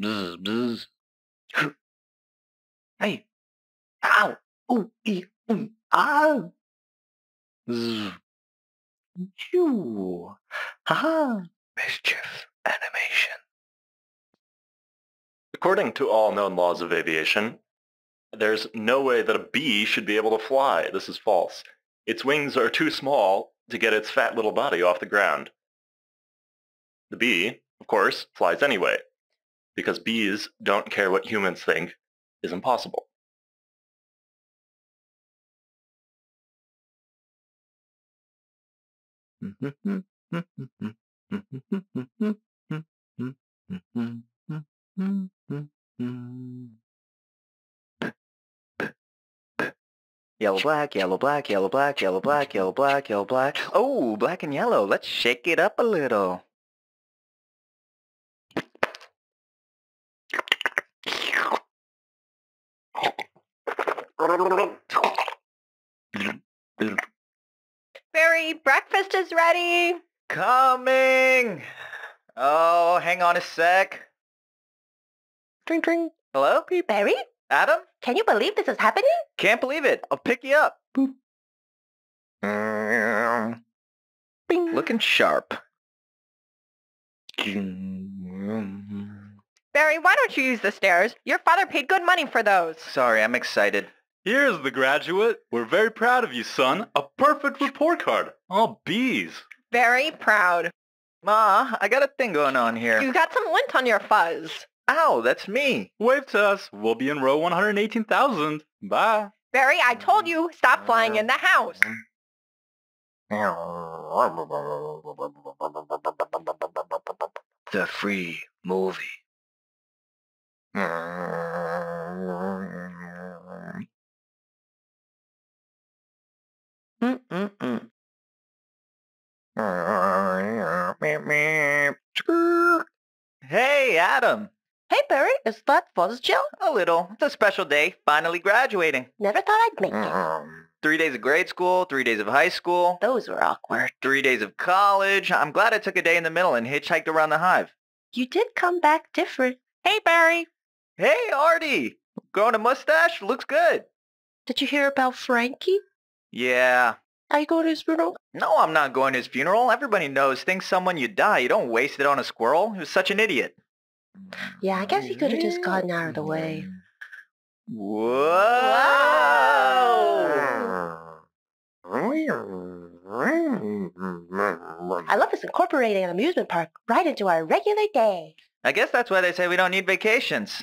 Bzz. Hey. Ow. Ooh. E. Ow. Bzz. You. Haha. Mischief animation. According to all known laws of aviation, there's no way that a bee should be able to fly. This is false. Its wings are too small to get its fat little body off the ground. The bee, of course, flies anyway, because bees don't care what humans think is impossible. Yellow, black, yellow, black, yellow, black, yellow, black, yellow, black, yellow, black. Oh, black and yellow. Let's shake it up a little. Barry, breakfast is ready. Coming. Oh, hang on a sec. Tring, tring. Hello? Barry? Adam? Can you believe this is happening? Can't believe it. I'll pick you up. Boop. Bing. Looking sharp. Barry, why don't you use the stairs? Your father paid good money for those. Sorry, I'm excited. Here's the graduate. We're very proud of you, son. A perfect report card. All B's. Very proud. Ma, I got a thing going on here. You got some lint on your fuzz. Ow, that's me. Wave to us. We'll be in row 118,000. Bye. Barry, I told you, stop flying in the house. The free movie. Hey, Adam. Hey, Barry, is that Father's Jill? A little. It's a special day. Finally graduating. Never thought I'd make it. 3 days of grade school, 3 days of high school. Those were awkward. 3 days of college. I'm glad I took a day in the middle and hitchhiked around the hive. You did come back different. Hey, Barry. Hey, Artie. Growing a mustache? Looks good. Did you hear about Frankie? Yeah. Are you going to his funeral? No, I'm not going to his funeral. Everybody knows things someone you die. You don't waste it on a squirrel. He was such an idiot. Yeah, I guess he could have just gotten out of the way. Whoa! I love us incorporating an amusement park right into our regular day. I guess that's why they say we don't need vacations.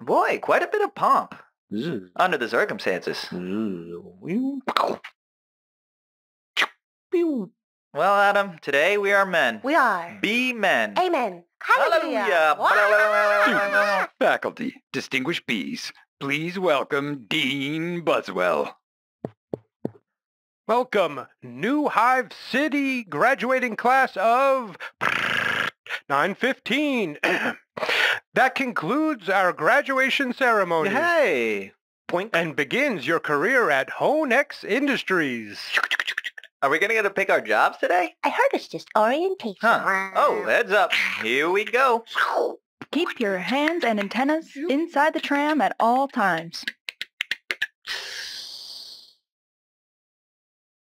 Boy, quite a bit of pomp. Under the circumstances. Well, Adam, today we are men. We are. Be men. Amen. Hallelujah. Hallelujah. Faculty, distinguished bees, please welcome Dean Buzzwell. Welcome, New Hive City graduating class of 915. That concludes our graduation ceremony. Hey. Boink. And begins your career at Honex Industries. Are we gonna get to pick our jobs today? I heard it's just orientation. Huh. Oh, heads up. Here we go. Keep your hands and antennas inside the tram at all times.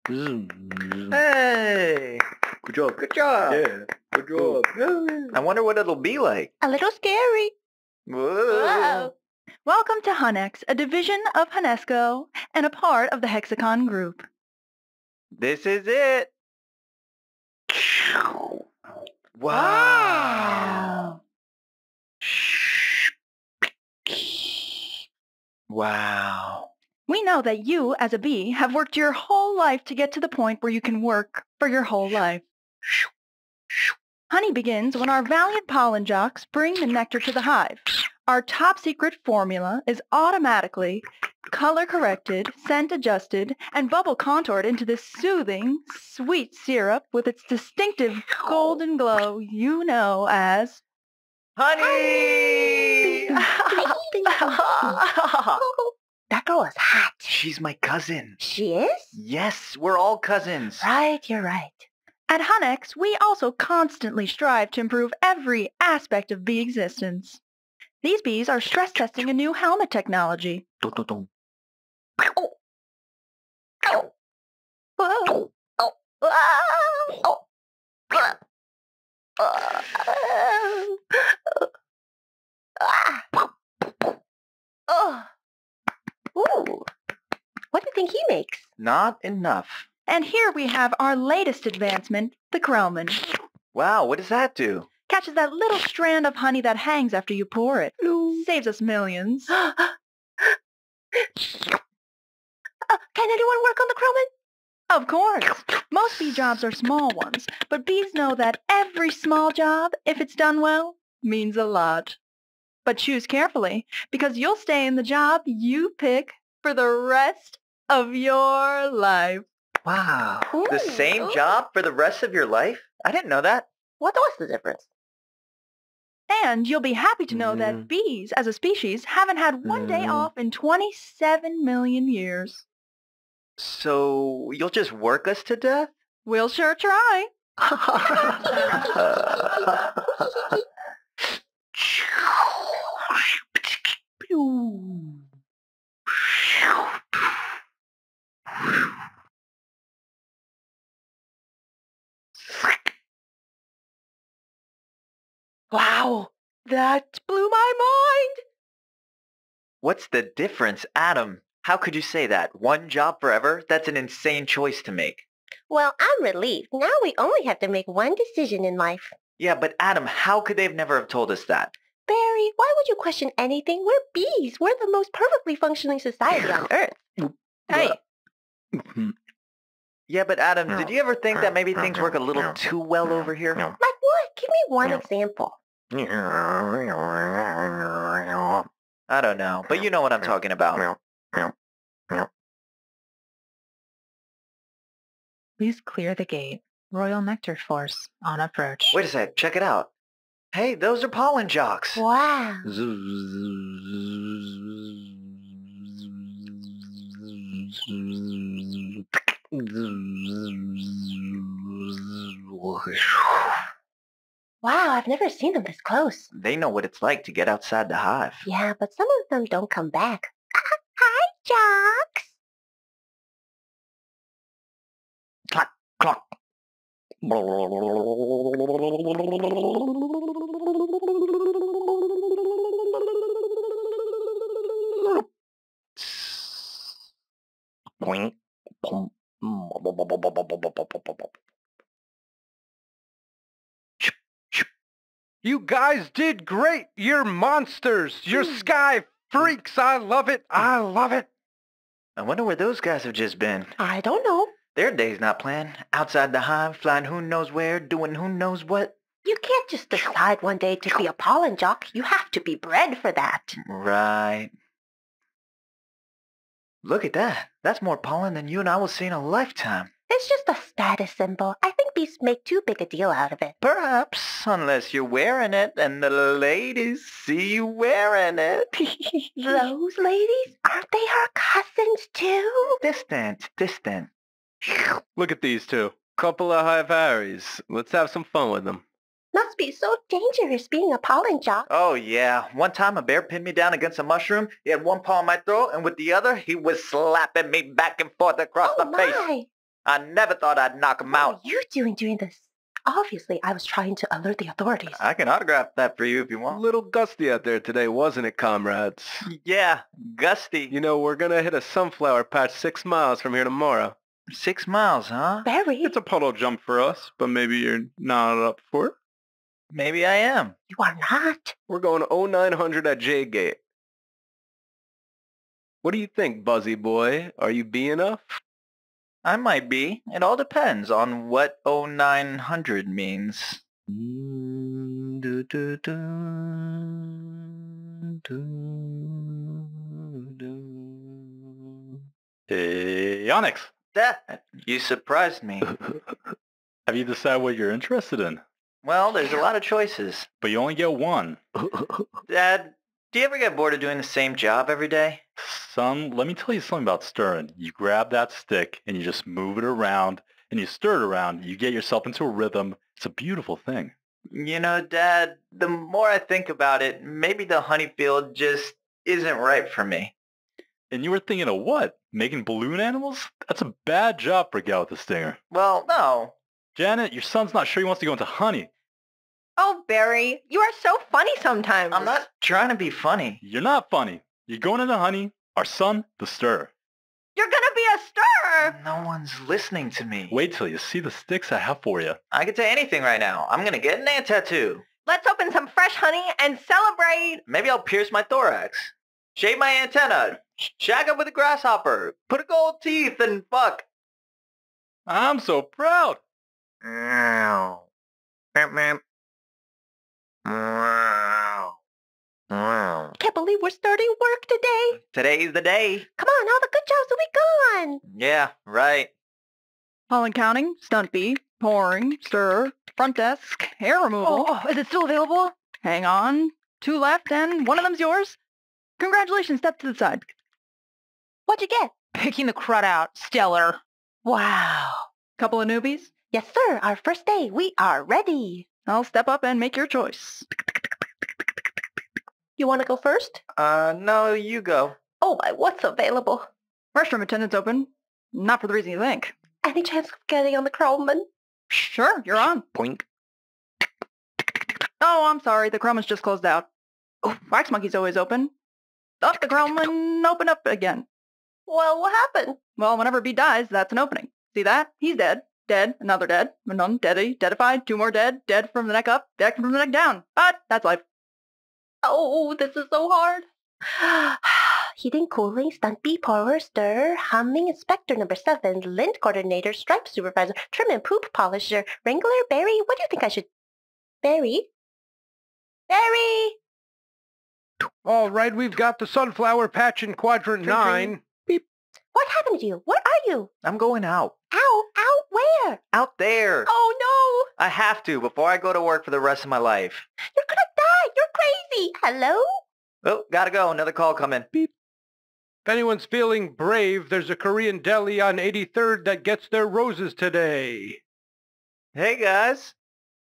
Hey! Good job. Good job. Yeah. Good job. I wonder what it'll be like. A little scary. Whoa. Welcome to Honex, a division of Honesco and a part of the Hexacon group. This is it. Wow. Wow. We know that you, as a bee, have worked your whole life to get to the point where you can work for your whole life. Honey begins when our valiant pollen jocks bring the nectar to the hive. Our top secret formula is automatically color-corrected, scent-adjusted, and bubble-contoured into this soothing, sweet syrup with its distinctive golden glow you know as... Honey! Honey! girl is hot. She's my cousin. She is? Yes, we're all cousins. Right, you're right. At Honex, we also constantly strive to improve every aspect of bee existence. These bees are stress testing a new helmet technology. Ooh. What do you think he makes? Not enough. And here we have our latest advancement, the Crowman. Wow, what does that do? Catches that little strand of honey that hangs after you pour it. Ooh. Saves us millions. Can anyone work on the Crowman? Of course. Most bee jobs are small ones, but bees know that every small job, if it's done well, means a lot. But choose carefully, because you'll stay in the job you pick for the rest of your life. Wow. Ooh. The same job for the rest of your life? I didn't know that. What was the difference? And you'll be happy to know that bees, as a species, haven't had one day off in 27 million years. So, you'll just work us to death? We'll sure try. Wow, that blew my mind! What's the difference, Adam? How could you say that? One job forever? That's an insane choice to make. Well, I'm relieved. Now we only have to make one decision in life. Yeah, but Adam, how could they have never have told us that? Barry, why would you question anything? We're bees. We're the most perfectly functioning society on Earth. Hey. Yeah, but Adam, did you ever think that maybe things work a little too well over here? Like what? Give me one example. I don't know, but you know what I'm talking about. Please clear the gate. Royal Nectar Force on approach. Wait a sec, check it out. Hey, those are pollen jocks. Wow. Wow, I've never seen them this close. They know what it's like to get outside the hive. Yeah, but some of them don't come back. Hi, jocks. Clock, clock. You guys did great. You're monsters. You're sky freaks. I love it. I love it. I wonder where those guys have just been. I don't know. Their day's not planned. Outside the hive, flying who knows where, doing who knows what. You can't just decide one day to be a pollen jock. You have to be bred for that. Right. Look at that. That's more pollen than you and I will see in a lifetime. It's just a status symbol. I think bees make too big a deal out of it. Perhaps, unless you're wearing it and the ladies see you wearing it. Those ladies? Aren't they her cousins too? Distant. Look at these two. Couple of hive Harrys. Let's have some fun with them. Must be so dangerous being a pollen jock. Oh yeah. One time a bear pinned me down against a mushroom. He had one paw on my throat and with the other he was slapping me back and forth across the face. I never thought I'd knock him out. What are you doing this? Obviously I was trying to alert the authorities. I can autograph that for you if you want. A little gusty out there today, wasn't it, comrades? Yeah, gusty. You know, we're gonna hit a sunflower patch 6 miles from here tomorrow. 6 miles, huh? Barry. It's a puddle jump for us, but maybe you're not up for it. Maybe I am. You are not. We're going 0900 at J-Gate. What do you think, Buzzy boy? Are you bee enough? I might be. It all depends on what 0900 means. Hey, Onyx. That you surprised me. Have you decided what you're interested in? Well, there's a lot of choices. But you only get one. Dad, do you ever get bored of doing the same job every day? some, let me tell you something about stirring. You grab that stick and you just move it around and you stir it around. You get yourself into a rhythm. It's a beautiful thing. You know, Dad, the more I think about it, maybe the honey field just isn't right for me. And you were thinking of what? Making balloon animals? That's a bad job for a gal with a stinger. Well, no. Janet, your son's not sure he wants to go into honey. Oh, Barry, you are so funny sometimes. I'm not trying to be funny. You're not funny. You're going into honey. Our son, the stirrer. You're gonna be a stirrer! No one's listening to me. Wait till you see the sticks I have for you. I could say anything right now. I'm gonna get an ant tattoo. Let's open some fresh honey and celebrate! Maybe I'll pierce my thorax. Shave my antenna. Shag up with a grasshopper. Put a gold teeth and fuck. I'm so proud! Wow. Wow. Can't believe we're starting work today. Today's the day. Come on, all the good jobs will be gone. Yeah, right. All in counting, stunt bee, pouring, stir, front desk, hair removal. Oh, is it still available? Hang on. Two left and one of them's yours. Congratulations, step to the side. What'd you get? Picking the crud out. Stellar. Wow. Couple of newbies? Yes, sir. Our first day. We are ready. I'll step up and make your choice. You want to go first? No, you go. Oh, my, what's available? Restroom attendant's open. Not for the reason you think. Any chance of getting on the Crowman? Sure, you're on. Boink. Oh, I'm sorry. The Crowman's just closed out. Oh, Wax Monkey's always open. Oh, the Crowman opened up again. Well, what happened? Well, whenever B dies, that's an opening. See that? He's dead. Dead. Another dead. None. Deady. Deadified. Two more dead. Dead from the neck up. Dead from the neck down. But that's life. Oh, this is so hard. Heating, cooling, stunt bee, power, stir, humming, inspector number 7, lint coordinator, stripe supervisor, trim and poop polisher, wrangler, Barry, what do you think I should... Barry? Barry! Alright, we've got the sunflower patch in quadrant 9. Beep. What happened to you? Where are you? I'm going out. Out where? Out there. Oh no! I have to before I go to work for the rest of my life. You're gonna die! You're crazy! Hello? Oh, gotta go. Another call coming. Beep. If anyone's feeling brave, there's a Korean deli on 83rd that gets their roses today. Hey guys.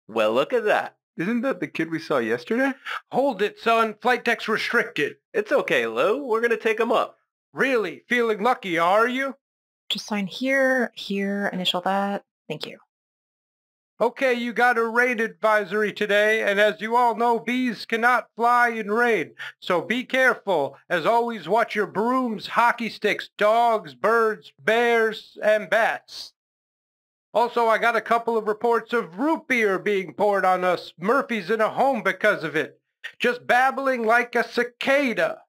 Well, look at that. Isn't that the kid we saw yesterday? Hold it, son. Flight deck's restricted. It's okay, Lou. We're gonna take him up. Really? Feeling lucky, are you? Just sign here, here, initial that. Thank you. Okay, you got a raid advisory today, and as you all know, bees cannot fly in rain. So be careful. As always, watch your brooms, hockey sticks, dogs, birds, bears, and bats. Also, I got a couple of reports of root beer being poured on us. Murphy's in a home because of it. Just babbling like a cicada.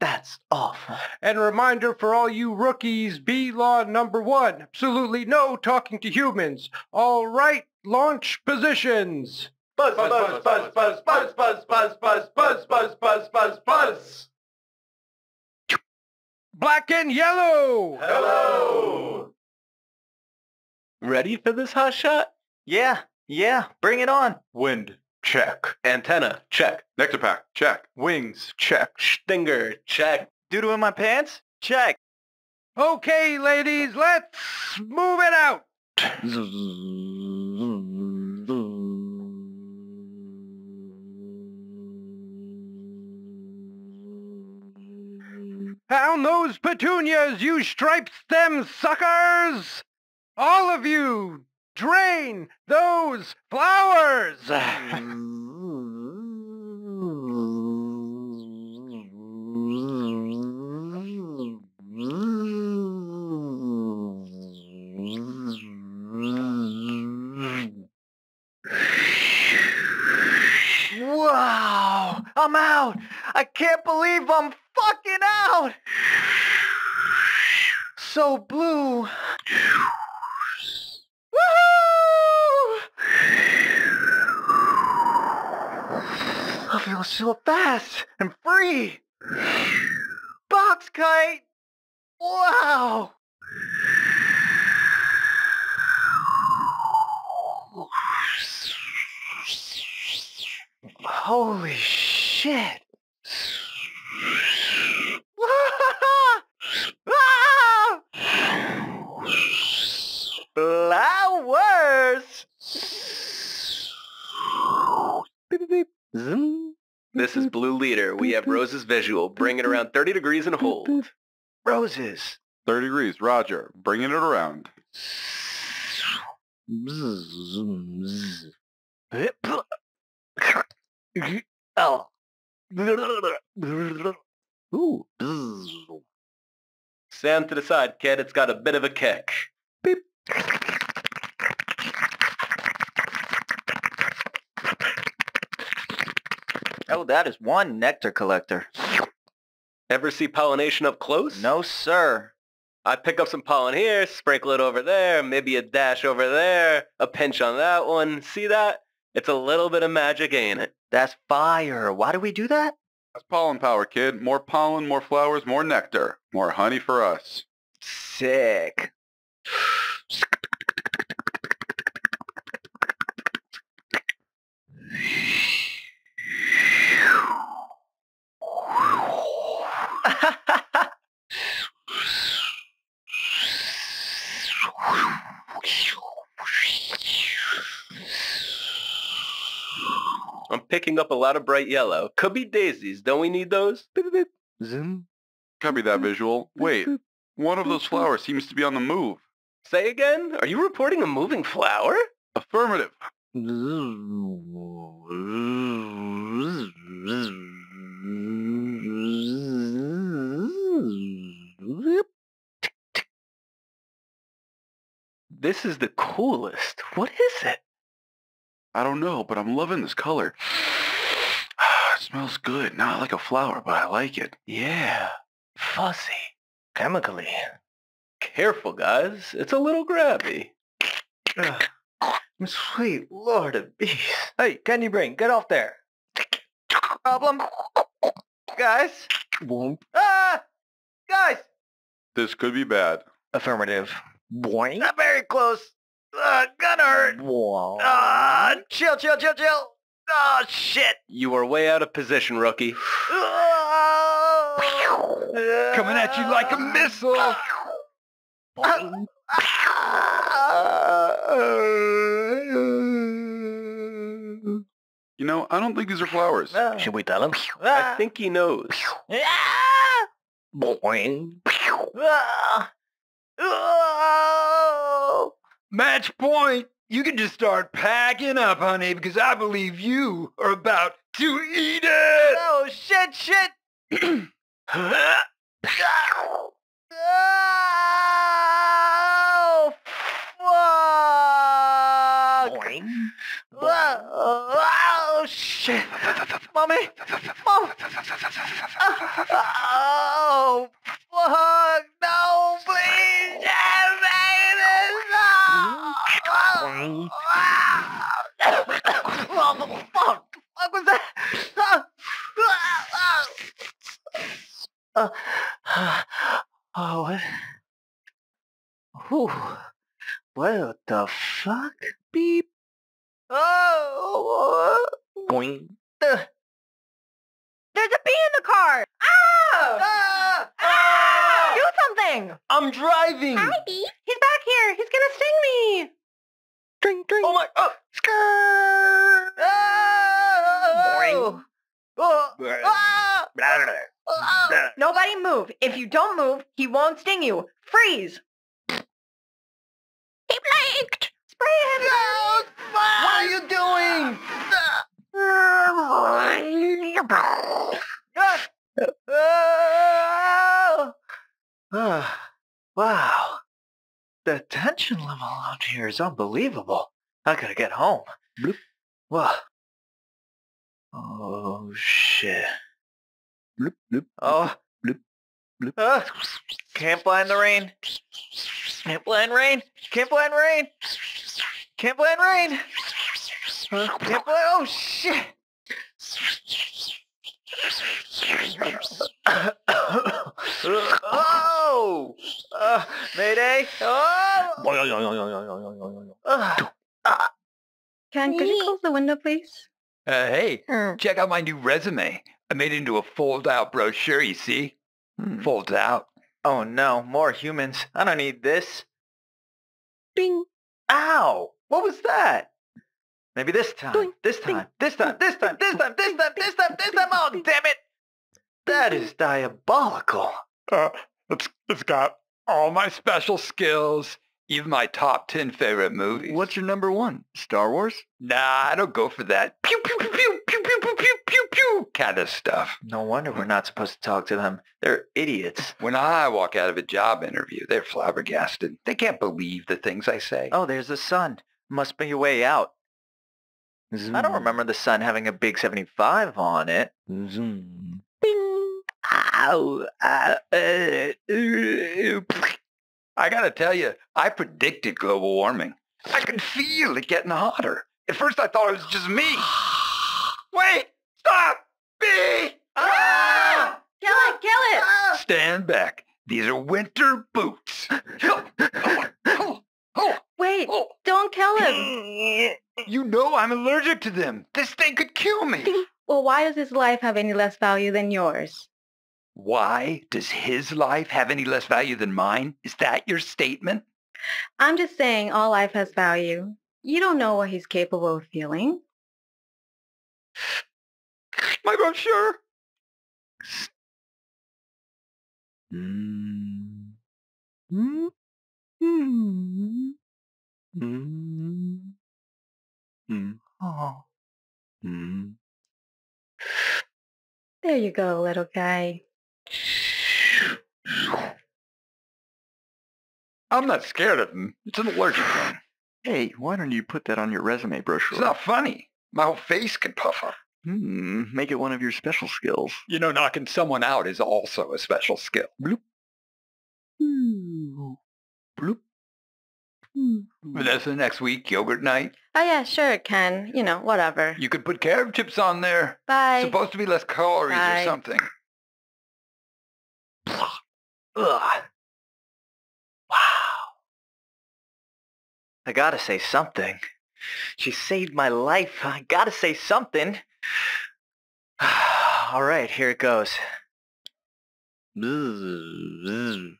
That's awful. And a reminder for all you rookies, bee law number 1. Absolutely no talking to humans. All right, launch positions. Buzz, buzz, buzz, buzz, buzz, buzz, buzz, buzz, buzz, buzz, buzz, buzz, buzz. Black and yellow. Hello. Ready for this hot shot? Yeah, bring it on. Wind. Check. Antenna. Check. Nectar pack. Check. Wings. Check. Stinger. Check. Doodoo in my pants? Check. Okay, ladies, let's move it out. Down those petunias, you striped stem suckers! All of you! Drain those flowers! Wow! I'm out! I can't believe I'm fucking out! So blue! I feel so fast and free! Box kite! Wow! Holy shit! Wow! here we have Rose's visual. Bring it around 30 degrees and hold. Roses. 30 degrees. Roger. Bringing it around. Stand to the side, kid. It's got a bit of a kick. Beep. Oh, that is one nectar collector. Ever see pollination up close? No, sir. I pick up some pollen here, sprinkle it over there, maybe a dash over there, a pinch on that one. See that? It's a little bit of magic, ain't it? That's fire. Why do we do that? That's pollen power, kid. More pollen, more flowers, more nectar. More honey for us. Sick. I'm picking up a lot of bright yellow. Could be daisies. Don't we need those? Zoom. Copy that visual. Wait, one of those flowers seems to be on the move. Say again? Are you reporting a moving flower? Affirmative. This is the coolest. What is it? I don't know, but I'm loving this color. It smells good. Not like a flower, but I like it. Yeah. Fuzzy. Chemically. Careful, guys. It's a little grabby. Sweet lord of bees. Hey, candy brain, get off there. Problem? Guys? Boom. Ah! Guys! This could be bad. Affirmative. Boing. Not very close. Gonna hurt. Whoa. Chill. Oh, shit. You are way out of position, rookie. Coming at you like a missile. You know, I don't think these are flowers. Should we tell him? I think he knows. Boing. Match point! You can just start packing up, honey, because I believe you are about to eat it! Oh, shit! Oh, fuck! Boing. Oh, shit! Mommy! Mom! Oh, fuck! No, please! What the fuck? What was that? Oh, what? What the fuck? Beep. Oh. Boing. There's a bee in the car. Oh. Do something. I'm driving. Hi, bee. He's back here. He's gonna sting me. Dring, dring. Oh my! Oh. Boring. Nobody move. If you don't move, he won't sting you. Freeze. He blinked. Spray him. No, what are you doing? Wow. The tension level out here is unbelievable. I gotta get home. Bloop. Whoa. Oh, shit. Bloop, bloop. Oh. Bloop, bloop. Can't blind the rain. Can't blind rain. Can't blind rain. Can't blind rain. Can't blind... Oh, shit. Oh! Mayday! Oh! Ken, could you close the window, please? Hey, check out my new resume. I made it into a fold-out brochure, you see? Folds out. Oh no, more humans. I don't need this. Bing! Ow! What was that? Maybe this time. This time. This time. This time. This time. This time. This time. This time. Oh, damn it! That is diabolical. It's got all my special skills, even my top 10 favorite movies. What's your number one? Star Wars? Nah, I don't go for that pew pew pew pew pew pew pew pew pew pew kind of stuff. No wonder we're not supposed to talk to them. They're idiots. When I walk out of a job interview, they're flabbergasted. They can't believe the things I say. Oh, there's the sun. Must be your way out. Zoom. I don't remember the sun having a big 75 on it. Zoom. Bing. Ow. I gotta tell you, I predicted global warming. I could feel it getting hotter. At first I thought it was just me. Wait! Stop! Bee! Ah! Kill it! Kill it! Ah! Stand back. These are winter boots. Wait! Don't kill him! You know I'm allergic to them. This thing could kill me. Well, why does his life have any less value than yours? Why does his life have any less value than mine? Is that your statement? I'm just saying all life has value. You don't know what he's capable of feeling. My brochure. There you go, little guy. I'm not scared of him. It's an allergic one. Hey, why don't you put that on your resume brochure? It's not funny. My whole face could puff up. Make it one of your special skills. You know, knocking someone out is also a special skill. Bloop. Ooh. Bloop. Vanessa, next week, yogurt night? Oh yeah, sure it can. You know, whatever. You could put carrot chips on there. Bye. Supposed to be less calories or something. Ugh. Wow. I gotta say something. She saved my life. I gotta say something. Alright, here it goes. Ooh.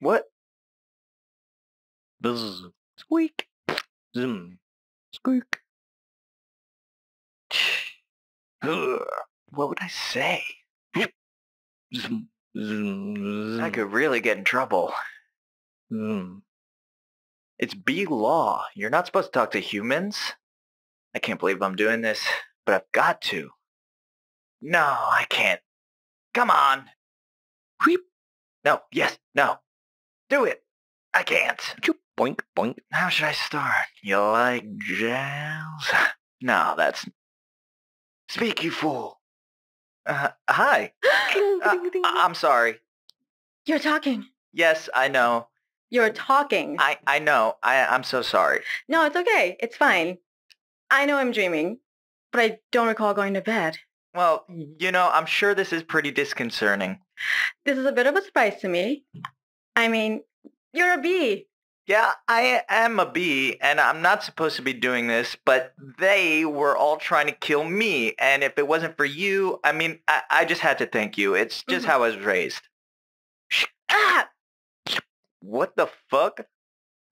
What? Buzz. Squeak. Zoom. Squeak. What would I say? I could really get in trouble. It's B law. You're not supposed to talk to humans. I can't believe I'm doing this, but I've got to. No, I can't. Come on. Wheep. No, yes, no. Do it. I can't. Boink, boink. How should I start? You like jazz? No, that's... Speak, you fool. Hi. I'm sorry. You're talking. Yes, I know. You're talking. I know. I'm so sorry. No, it's okay. It's fine. I know I'm dreaming, but I don't recall going to bed. Well, you know, I'm sure this is pretty disconcerting. This is a bit of a surprise to me. I mean, you're a bee. Yeah, I am a bee, and I'm not supposed to be doing this, but they were all trying to kill me, and if it wasn't for you, I mean, I just had to thank you. It's just how I was raised. Ah! What the fuck?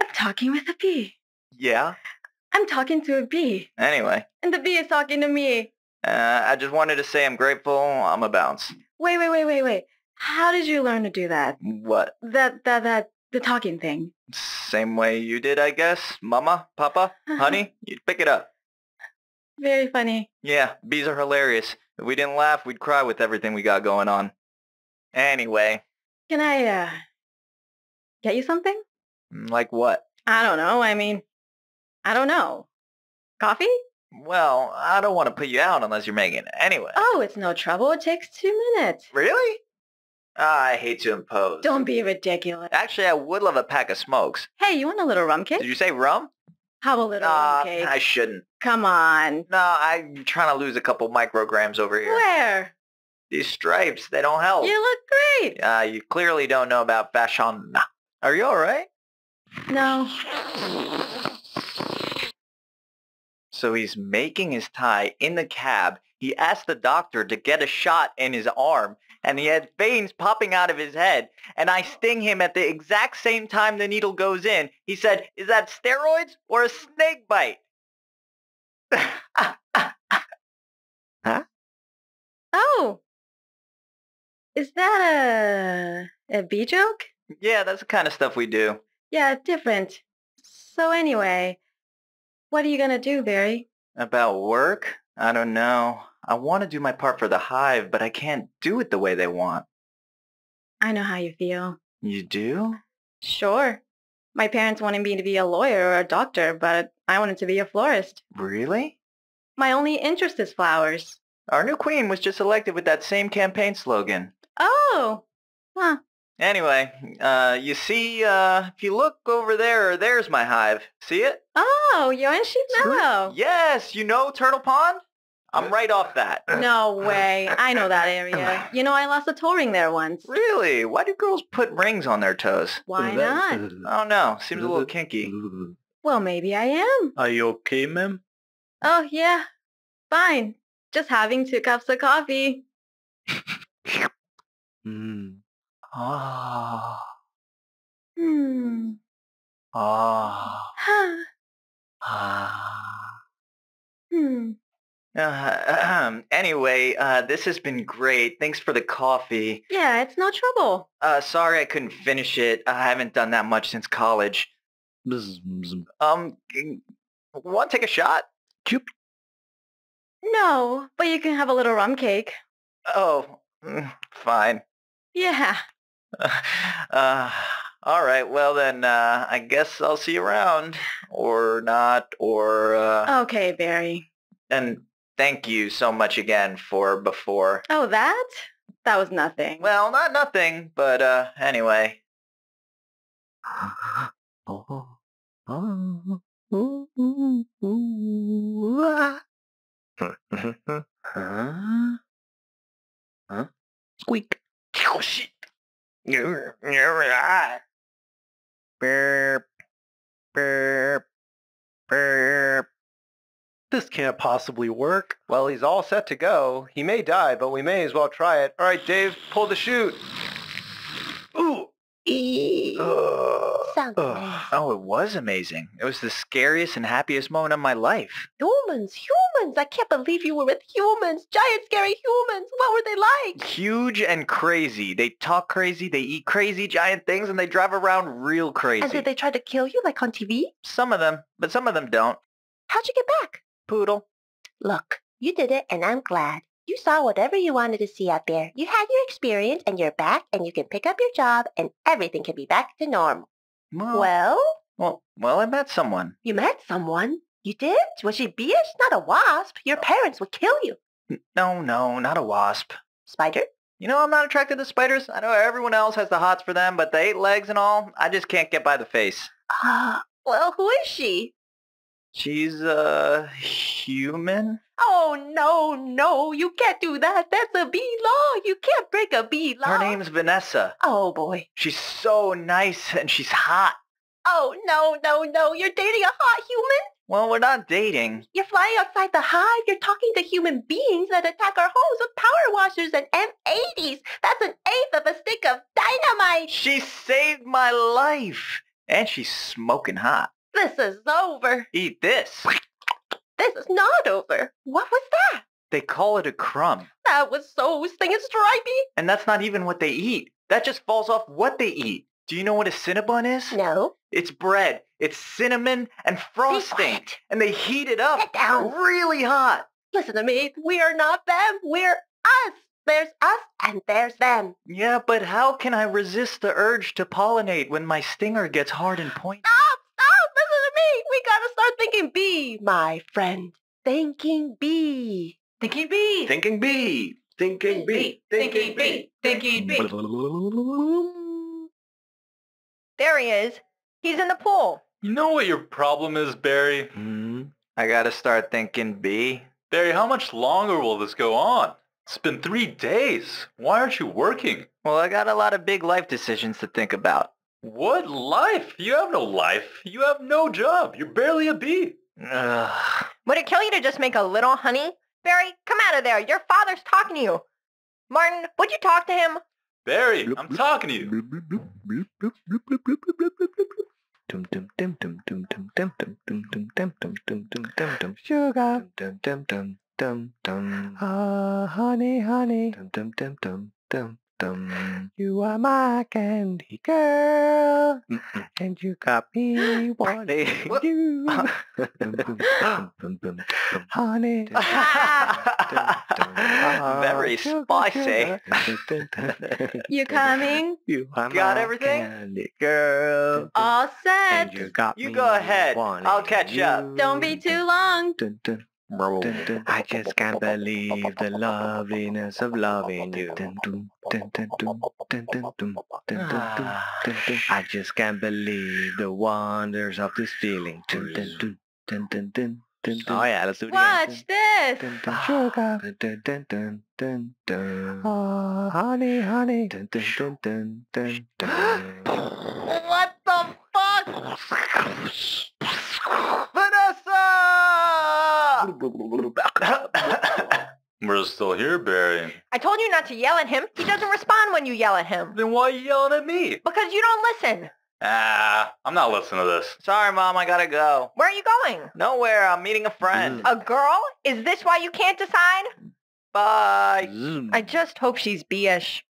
I'm talking with a bee. Yeah? I'm talking to a bee. Anyway. And the bee is talking to me. I just wanted to say I'm grateful. I'm a bounce. Wait. How did you learn to do that? What? The talking thing. Same way you did, I guess. Mama, Papa, honey, you'd pick it up. Very funny. Yeah, bees are hilarious. If we didn't laugh, we'd cry with everything we got going on. Anyway. Can I, get you something? Like what? I don't know. I mean, I don't know. Coffee? Well, I don't want to put you out unless you're making it. Anyway. Oh, it's no trouble. It takes 2 minutes. Really? I hate to impose. Don't be ridiculous. Actually, I would love a pack of smokes. Hey, you want a little rum cake? Did you say rum? Have a little rum cake. I shouldn't. Come on. No, I'm trying to lose a couple micrograms over here. Where? These stripes, they don't help. You look great. You clearly don't know about fashion. Are you all right? No. So he's making his tie in the cab. He asked the doctor to get a shot in his arm, and he had veins popping out of his head, and I sting him at the exact same time the needle goes in. He said, "Is that steroids or a snake bite?" Huh? Oh. Is that a bee joke? Yeah, that's the kind of stuff we do. Yeah, different. So anyway, what are you gonna do, Barry? About work? I don't know. I want to do my part for the Hive, but I can't do it the way they want. I know how you feel. You do? Sure. My parents wanted me to be a lawyer or a doctor, but I wanted to be a florist. Really? My only interest is flowers. Our new queen was just elected with that same campaign slogan. Oh! Huh. Anyway, you see, if you look over there, there's my hive. See it? Oh, you're in Sheepmellow. Yes, you know Turtle Pond? I'm right off that. No way. I know that area. You know, I lost a toe ring there once. Really? Why do girls put rings on their toes? Why not? I don't know. Seems a little kinky. Well, maybe I am. Are you okay, ma'am? Oh, yeah. Fine. Just having 2 cups of coffee. Anyway, this has been great. Thanks for the coffee. Yeah, it's no trouble. Sorry I couldn't finish it. I haven't done that much since college. Want to take a shot? No, but you can have a little rum cake. Oh, fine. Yeah. Alright, well then, I guess I'll see you around. Or not, or, Okay, Barry. And thank you so much again for before. Oh, that? That was nothing. Well, not nothing, but, anyway. Huh? Squeak. Oh, shit. This can't possibly work. Well, he's all set to go. He may die, but we may as well try it. All right, Dave, pull the chute. Ooh. Oh, it was amazing. It was the scariest and happiest moment of my life. Humans! I can't believe you were with humans! Giant, scary humans! What were they like? Huge and crazy. They talk crazy, they eat crazy giant things, and they drive around real crazy. And did they try to kill you, like on TV? Some of them, but some of them don't. How'd you get back? Poodle. Look, you did it, and I'm glad. You saw whatever you wanted to see out there. You had your experience, and you're back, and you can pick up your job, and everything can be back to normal. Well, I met someone. You met someone? You did? Was she bitch? Not a wasp. Your parents would kill you. No, not a wasp. Spider? You know, I'm not attracted to spiders. I know everyone else has the hots for them, but the 8 legs and all, I just can't get by the face. Well, who is she? She's, human? Oh, no, you can't do that. That's a bee law. You can't break a bee law. Her name's Vanessa. Oh, boy. She's so nice, and she's hot. Oh, no, you're dating a hot human? Well, we're not dating. You're flying outside the hive. You're talking to human beings that attack our homes with power washers and M80s. That's an 1/8 of a stick of dynamite. She saved my life. And she's smoking hot. This is over. Eat this. This is not over. What was that? They call it a crumb. That was so stinging stripy. And that's not even what they eat. That just falls off what they eat. Do you know what a Cinnabon is? No. It's bread. It's cinnamon and frosting. And they heat it up. Get down. Really hot. Listen to me. We are not them. We're us. There's us and there's them. Yeah, but how can I resist the urge to pollinate when my stinger gets hard and pointy? Stop! Listen to me. We gotta start thinking bee, my friend. Thinking bee. Thinking bee. Thinking bee. Thinking bee. Thinking bee. Thinking bee. There he is. He's in the pool. You know what your problem is, Barry? I gotta start thinking bee. Barry, how much longer will this go on? It's been 3 days. Why aren't you working? Well, I got a lot of big life decisions to think about. What life? You have no life. You have no job. You're barely a bee. Would it kill you to just make a little honey? Barry, come out of there. Your father's talking to you. Martin, would you talk to him? Barry, I'm talking to you. Sugar. Oh, honey, honey. You are my candy girl, and you got me wanting you. Honey. Very spicy. You coming? You got everything? Candy girl. All set. You go ahead. I'll catch up. Don't be too long. I just can't believe the loveliness of loving you. I just can't believe the wonders of this feeling. Oh yeah, let's do it. Watch this! Sugar. Oh, honey, honey. What the fuck? Vanessa! We're still here, Barry. I told you not to yell at him. He doesn't respond when you yell at him. Then why are you yelling at me? Because you don't listen. I'm not listening to this. Sorry, Mom, I gotta go. Where are you going? Nowhere, I'm meeting a friend. A girl? Is this why you can't decide? Bye. I just hope she's B-ish.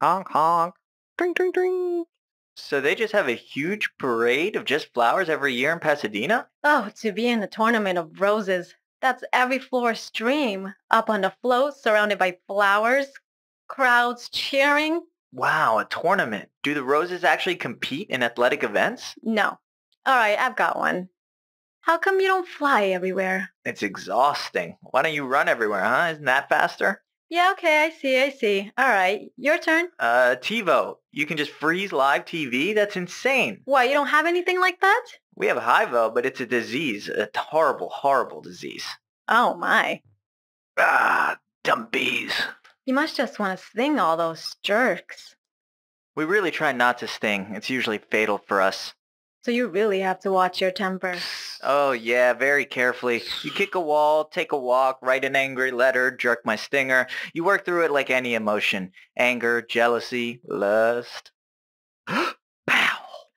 Honk, honk. Dring, dring, dring. So they just have a huge parade of just flowers every year in Pasadena? Oh, to be in the Tournament of Roses. That's every floor's dream. Up on the float, surrounded by flowers, crowds cheering. Wow, a tournament. Do the roses actually compete in athletic events? No. All right, I've got one. How come you don't fly everywhere? It's exhausting. Why don't you run everywhere, huh? Isn't that faster? Yeah, okay, I see. All right, your turn. TiVo, you can just freeze live TV? That's insane. What, you don't have anything like that? We have HiVo, but it's a disease. A horrible, horrible disease. Oh, my. Ah, dumb bees. You must just want to sting all those jerks. We really try not to sting. It's usually fatal for us. So you really have to watch your temper. Oh yeah, very carefully. You kick a wall, take a walk, write an angry letter, jerk my stinger. You work through it like any emotion. Anger, jealousy, lust. Pow!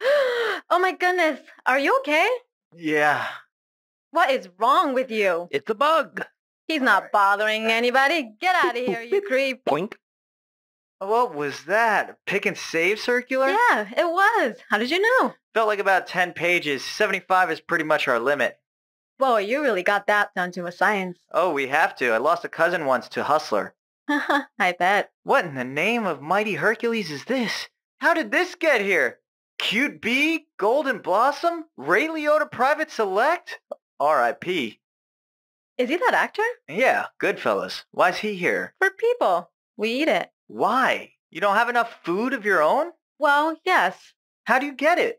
Oh my goodness, are you okay? Yeah. What is wrong with you? It's a bug. He's not bothering anybody. Get out of here, you creep. Boink. What was that? Pick and save circular? Yeah, it was. How did you know? Felt like about 10 pages. 75 is pretty much our limit. Whoa, you really got that down to a science. Oh, we have to. I lost a cousin once to Hustler. I bet. What in the name of Mighty Hercules is this? How did this get here? Cute Bee? Golden Blossom? Ray Liotta Private Select? R.I.P. Is he that actor? Yeah, Goodfellas. Why's he here? For people. We eat it. Why? You don't have enough food of your own? Well, yes. How do you get it?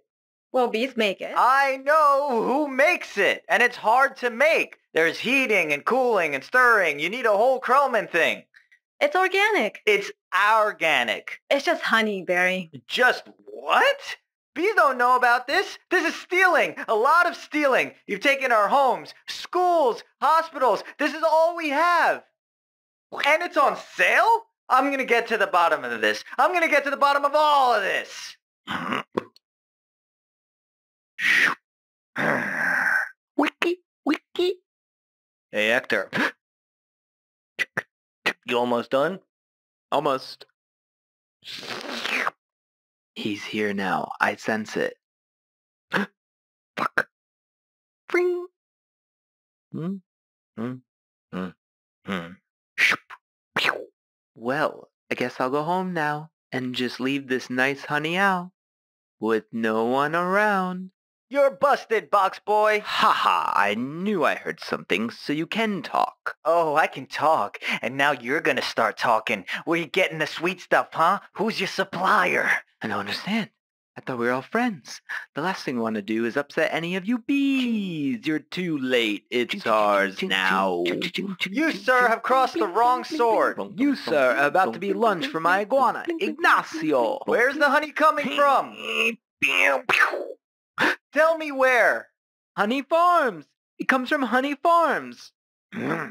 Well, bees make it. I know who makes it, and it's hard to make. There's heating and cooling and stirring. You need a whole Crowman thing. It's organic. It's organic. It's just honey, Barry. Just what? Bees don't know about this. This is stealing. A lot of stealing. You've taken our homes, schools, hospitals. This is all we have. And it's on sale? I'm gonna get to the bottom of this. I'm gonna get to the bottom of all of this. Wiki. Hey, actor. You almost done? Almost. He's here now. I sense it. Fuck. Ring. Well, I guess I'll go home now, and just leave this nice honey owl, with no one around. You're busted, box boy! Haha, I knew I heard something, so you can talk. Oh, I can talk, and now you're gonna start talking. Where you getting the sweet stuff, huh? Who's your supplier? I don't understand. I thought we were all friends. The last thing I want to do is upset any of you bees. You're too late. It's ours now. You, sir, have crossed the wrong sword. You, sir, are about to be lunch for my iguana, Ignacio. Where's the honey coming from? Tell me where. Honey Farms. It comes from Honey Farms. Oh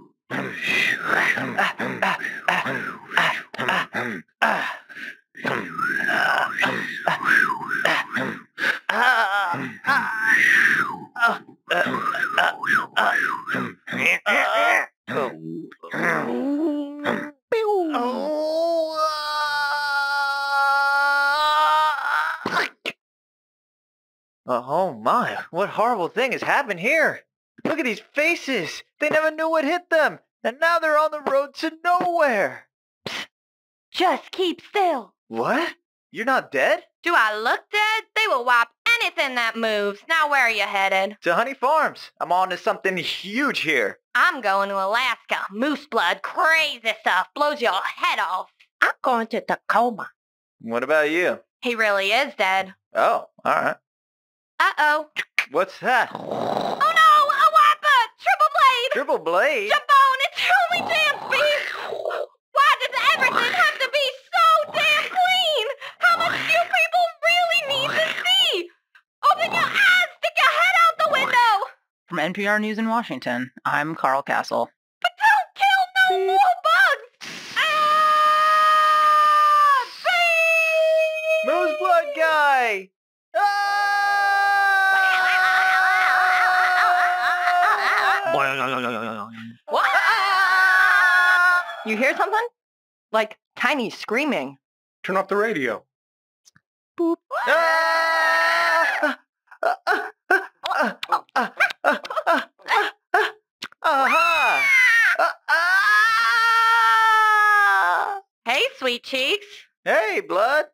my, what horrible thing has happened here? Look at these faces! They never knew what hit them! And now they're on the road to nowhere! Psst. Just keep still! What? You're not dead? Do I look dead? They will wipe anything that moves. Now where are you headed? To Honey Farms. I'm on to something huge here. I'm going to Alaska. Moose blood, crazy stuff, blows your head off. I'm going to Tacoma. What about you? He really is dead. Oh, alright. Uh-oh. What's that? Oh no! A wiper! Triple blade! Triple blade? Jabone! It's your only damn beef! Why does everything have to be so damn clean? How much do people really need to see? Open your eyes! Stick your head out the window! From NPR News in Washington, I'm Carl Castle. But don't kill no more bugs! Ah! Beep! Moose blood guy! What? You hear something? Like Tiny screaming. Turn off the radio. Boop. Hey, sweet cheeks. Hey, blood.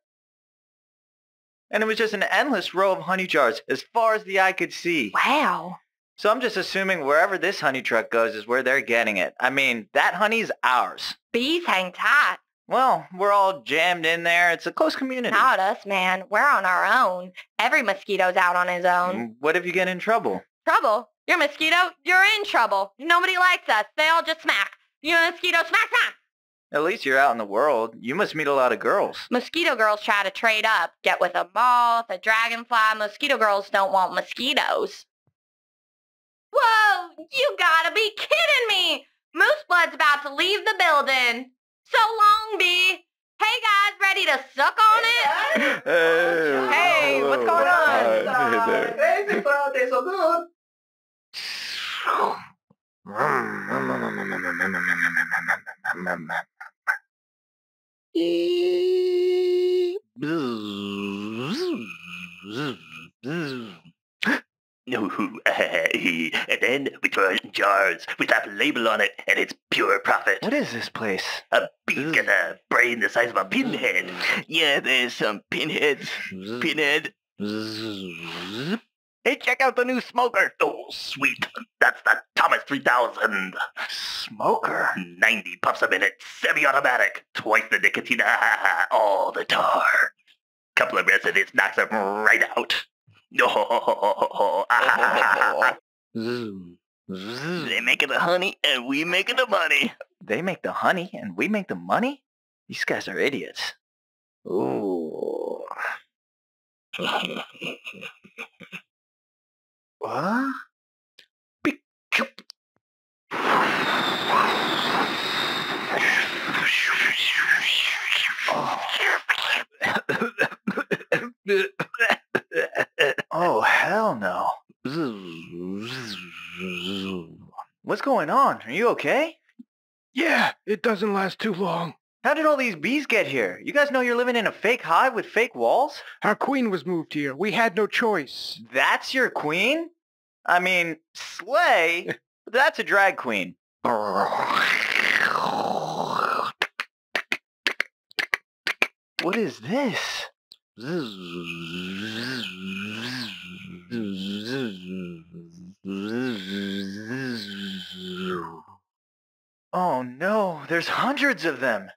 And it was just an endless row of honey jars as far as the eye could see. Wow. So I'm just assuming wherever this honey truck goes is where they're getting it. I mean, that honey's ours. Bees hang tight. Well, we're all jammed in there. It's a close community. Not us, man. We're on our own. Every mosquito's out on his own. What if you get in trouble? Trouble? You're a mosquito? You're in trouble. Nobody likes us. They all just smack. You're a mosquito, smack, smack. At least you're out in the world. You must meet a lot of girls. Mosquito girls try to trade up. Get with a moth, a dragonfly. Mosquito girls don't want mosquitoes. Whoa! You gotta be kidding me! Mooseblood's about to leave the building. So long, Bee. Hey guys, ready to suck on it? Hey, what's going on? No, and then we throw it in jars with that label on it, and it's pure profit. What is this place? A beak and a brain the size of a pinhead. Yeah, there's some pinheads. Pinhead. Hey, check out the new smoker. Oh, sweet. That's the Thomas 3000. Smoker? 90 puffs a minute, semi-automatic. Twice the nicotine, all the tar. Couple of residents knocks them right out. No, they make it the honey and we make it the money. They make the honey and we make the money? These guys are idiots. Ooh. What? Oh, hell no. What's going on? Are you okay? Yeah, it doesn't last too long. How did all these bees get here? You guys know you're living in a fake hive with fake walls? Our queen was moved here. We had no choice. That's your queen? I mean, slay? That's a drag queen. What is this? Oh no, there's hundreds of them.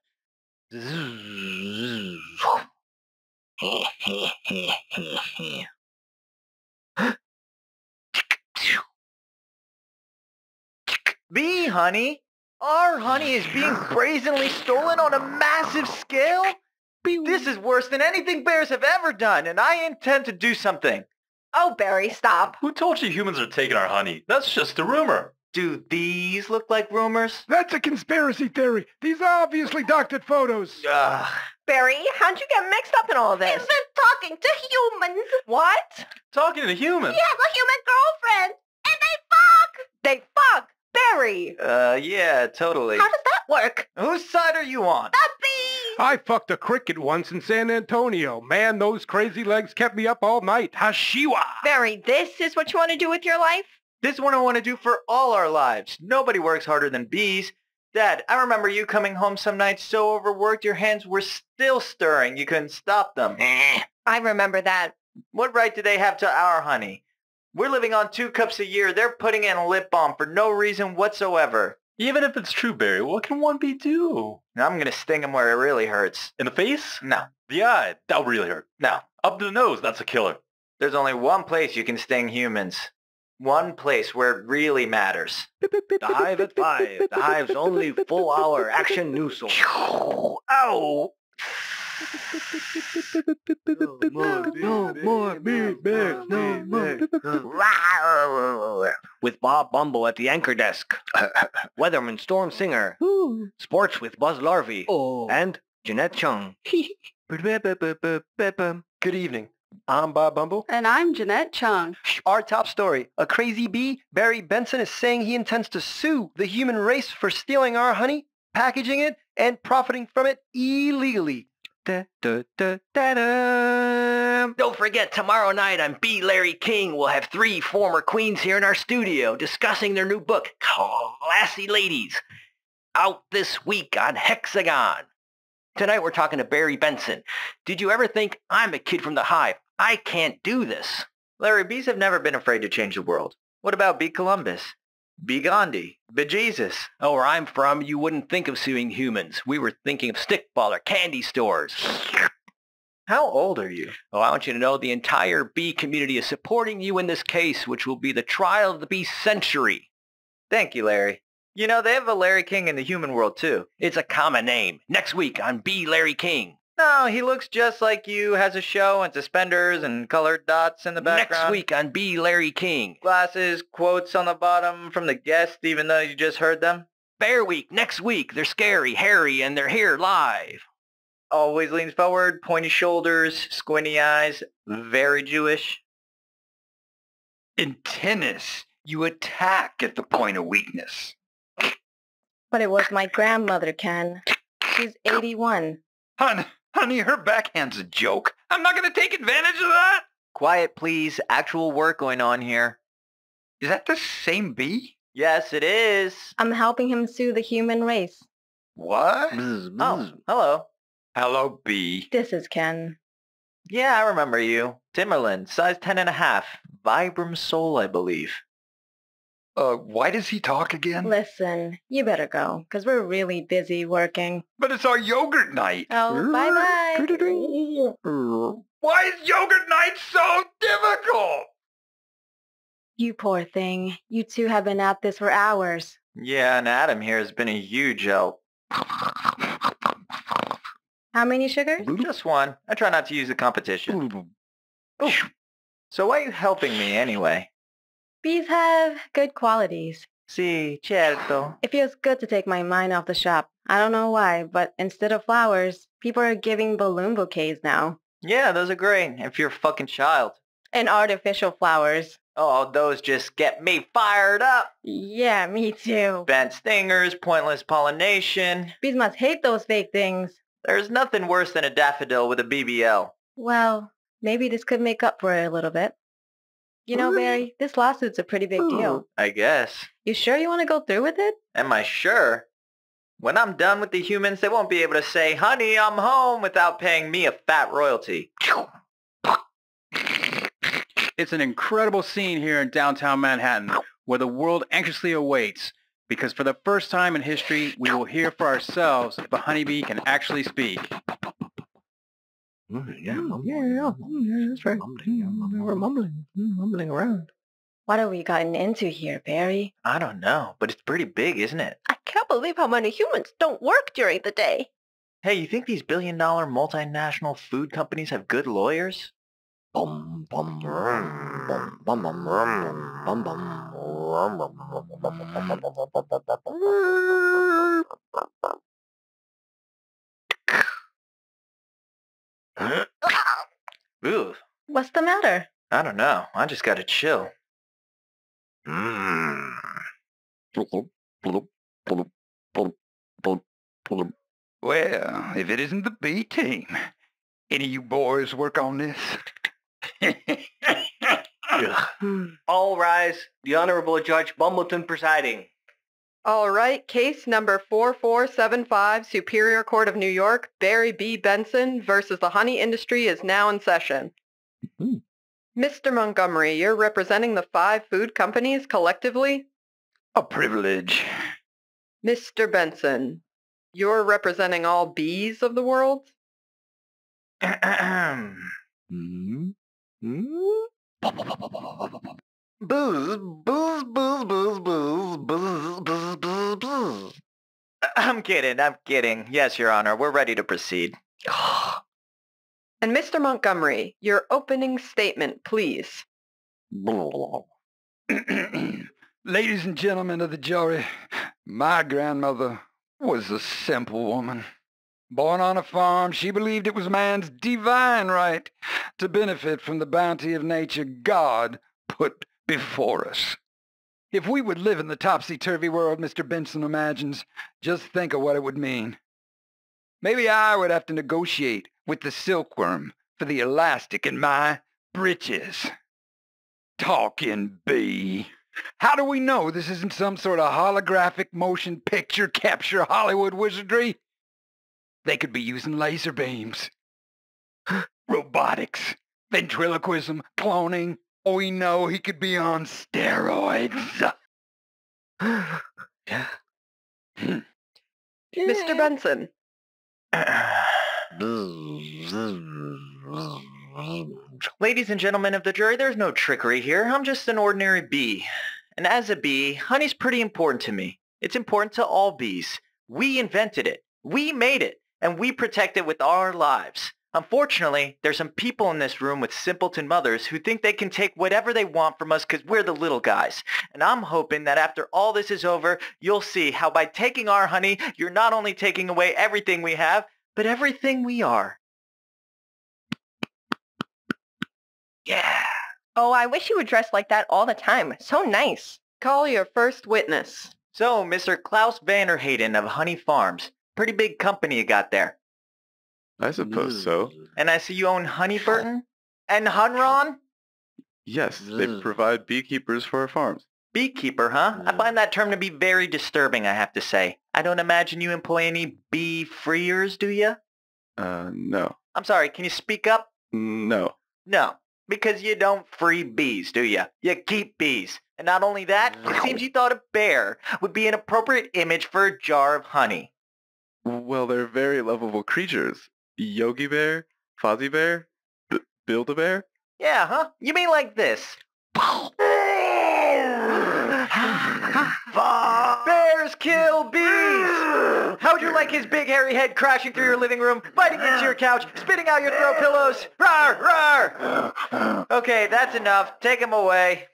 Bee honey? Our honey is being brazenly stolen on a massive scale? This is worse than anything bears have ever done, and I intend to do something. Oh, Barry, stop. Who told you humans are taking our honey? That's just a rumor. Do these look like rumors? That's a conspiracy theory. These are obviously doctored photos. Ugh. Barry, how'd you get mixed up in all this? He's been talking to humans. What? Talking to humans? He has a human girlfriend, and they fuck! They fuck? Barry! Yeah, totally. How does that work? Whose side are you on? The bees! I fucked a cricket once in San Antonio. Man, those crazy legs kept me up all night. Hashiwa! Barry, this is what you want to do with your life? This is what I want to do for all our lives. Nobody works harder than bees. Dad, I remember you coming home some nights so overworked your hands were still stirring. You couldn't stop them. I remember that. What right do they have to our honey? We're living on 2 cups a year. They're putting in lip balm for no reason whatsoever. Even if it's true, Barry, what can one bee do? I'm gonna sting him where it really hurts. In the face? No. The eye? That'll really hurt. No. Up the nose? That's a killer. There's only one place you can sting humans. One place where it really matters. The Hive at 5. The Hive's only full-hour action news. Ow! No more. With Bob Bumble at the anchor desk, Weatherman Storm Singer, Sports with Buzz Larvey, and Jeanette Chung. Good evening. I'm Bob Bumble. And I'm Jeanette Chung. Our top story. A crazy bee, Barry Benson, is saying he intends to sue the human race for stealing our honey, packaging it, and profiting from it illegally. Don't forget, tomorrow night on Be Larry King, we'll have 3 former queens here in our studio discussing their new book, Classy Ladies, out this week on Hexagon. Tonight we're talking to Barry Benson. Did you ever think, I'm a kid from the Hive, I can't do this? Larry, bees have never been afraid to change the world. What about Bee Columbus? Be Gandhi. Be Jesus. Oh, where I'm from, you wouldn't think of suing humans. We were thinking of stickball or candy stores. How old are you? Oh, I want you to know the entire bee community is supporting you in this case, which will be the trial of the bee century. Thank you, Larry. You know, they have a Larry King in the human world, too. It's a common name. Next week on Be Larry King. No, he looks just like you, has a show and suspenders and colored dots in the background. Next week on Be Larry King. Glasses, quotes on the bottom from the guest, even though you just heard them. Bear Week, next week. They're scary, hairy, and they're here live. Always leans forward, pointy shoulders, squinty eyes, very Jewish. In tennis, you attack at the point of weakness. But it was my grandmother, Ken. She's 81. Honey, her backhand's a joke. I'm not going to take advantage of that. Quiet, please. Actual work going on here. Is that the same bee? Yes, it is. I'm helping him sue the human race. What? Oh, hello. Hello, bee. This is Ken. Yeah, I remember you. Timberland, size 10.5. Vibram Soul, I believe. Why does he talk again? Listen, you better go, because we're really busy working. But it's our yogurt night! Oh, bye-bye! Why is yogurt night so difficult? You poor thing. You two have been at this for hours. Yeah, and Adam here has been a huge help. How many sugars? Just one. I try not to use the competition. So why are you helping me anyway? Bees have good qualities. Si, certo. It feels good to take my mind off the shop. I don't know why, but instead of flowers, people are giving balloon bouquets now. Yeah, those are great, if you're a fucking child. And artificial flowers. Oh, those just get me fired up. Yeah, me too. Bent stingers, pointless pollination. Bees must hate those fake things. There's nothing worse than a daffodil with a BBL. Well, maybe this could make up for it a little bit. You know, Barry, this lawsuit's a pretty big deal. I guess. You sure you want to go through with it? Am I sure? When I'm done with the humans, they won't be able to say, honey, I'm home, without paying me a fat royalty. It's an incredible scene here in downtown Manhattan, where the world anxiously awaits, because for the first time in history, we will hear for ourselves if a honeybee can actually speak. Yeah, that's right. We're mumbling around. What have we gotten into here, Barry? I don't know, but it's pretty big, isn't it? I can't believe how many humans don't work during the day. Hey, you think these billion-dollar multinational food companies have good lawyers? Ooh. What's the matter? I don't know. I just got a chill. Well, if it isn't the B team. Any of you boys work on this? All rise. The Honorable Judge Bumbleton presiding. All right, case number 4475, Superior Court of New York, Barry B. Benson versus the honey industry is now in session. Mr. Montgomery, you're representing the 5 food companies collectively? A privilege. Mr. Benson, you're representing all bees of the world? I'm kidding. Yes, Your Honor, we're ready to proceed. And Mr. Montgomery, your opening statement, please. Ladies and gentlemen of the jury, my grandmother was a simple woman. Born on a farm, she believed it was man's divine right to benefit from the bounty of nature God put before us. If we would live in the topsy-turvy world Mr. Benson imagines, just think of what it would mean. Maybe I would have to negotiate with the silkworm for the elastic in my britches. Talking bee. How do we know this isn't some sort of holographic motion picture capture Hollywood wizardry? They could be using laser beams, robotics, ventriloquism, cloning. Oh, we know he could be on steroids. Mr. Benson. Ladies and gentlemen of the jury, there's no trickery here. I'm just an ordinary bee. And as a bee, honey's pretty important to me. It's important to all bees. We invented it. We made it. And we protect it with our lives. Unfortunately, there's some people in this room with simpleton mothers who think they can take whatever they want from us because we're the little guys. And I'm hoping that after all this is over, you'll see how by taking our honey, you're not only taking away everything we have, but everything we are. Yeah. Oh, I wish you would dress like that all the time. So nice. Call your first witness. So, Mr. Klaus Vanderheyden of Honey Farms. Pretty big company you got there. I suppose so. And I see you own Honeyburton? And Hunron? Yes, they provide beekeepers for our farms. Beekeeper, huh? I find that term to be very disturbing, I have to say. I don't imagine you employ any bee-freers, do you? No. I'm sorry, can you speak up? No. No, because you don't free bees, do you? You keep bees. And not only that, it seems you thought a bear would be an appropriate image for a jar of honey. Well, they're very lovable creatures. Yogi Bear, Fozzie Bear, Build-A-Bear? Yeah, huh? You mean like this. Bears kill bees! How'd you like his big hairy head crashing through your living room, biting into your couch, spitting out your throw pillows? Rawr! Rawr! Okay, that's enough. Take him away.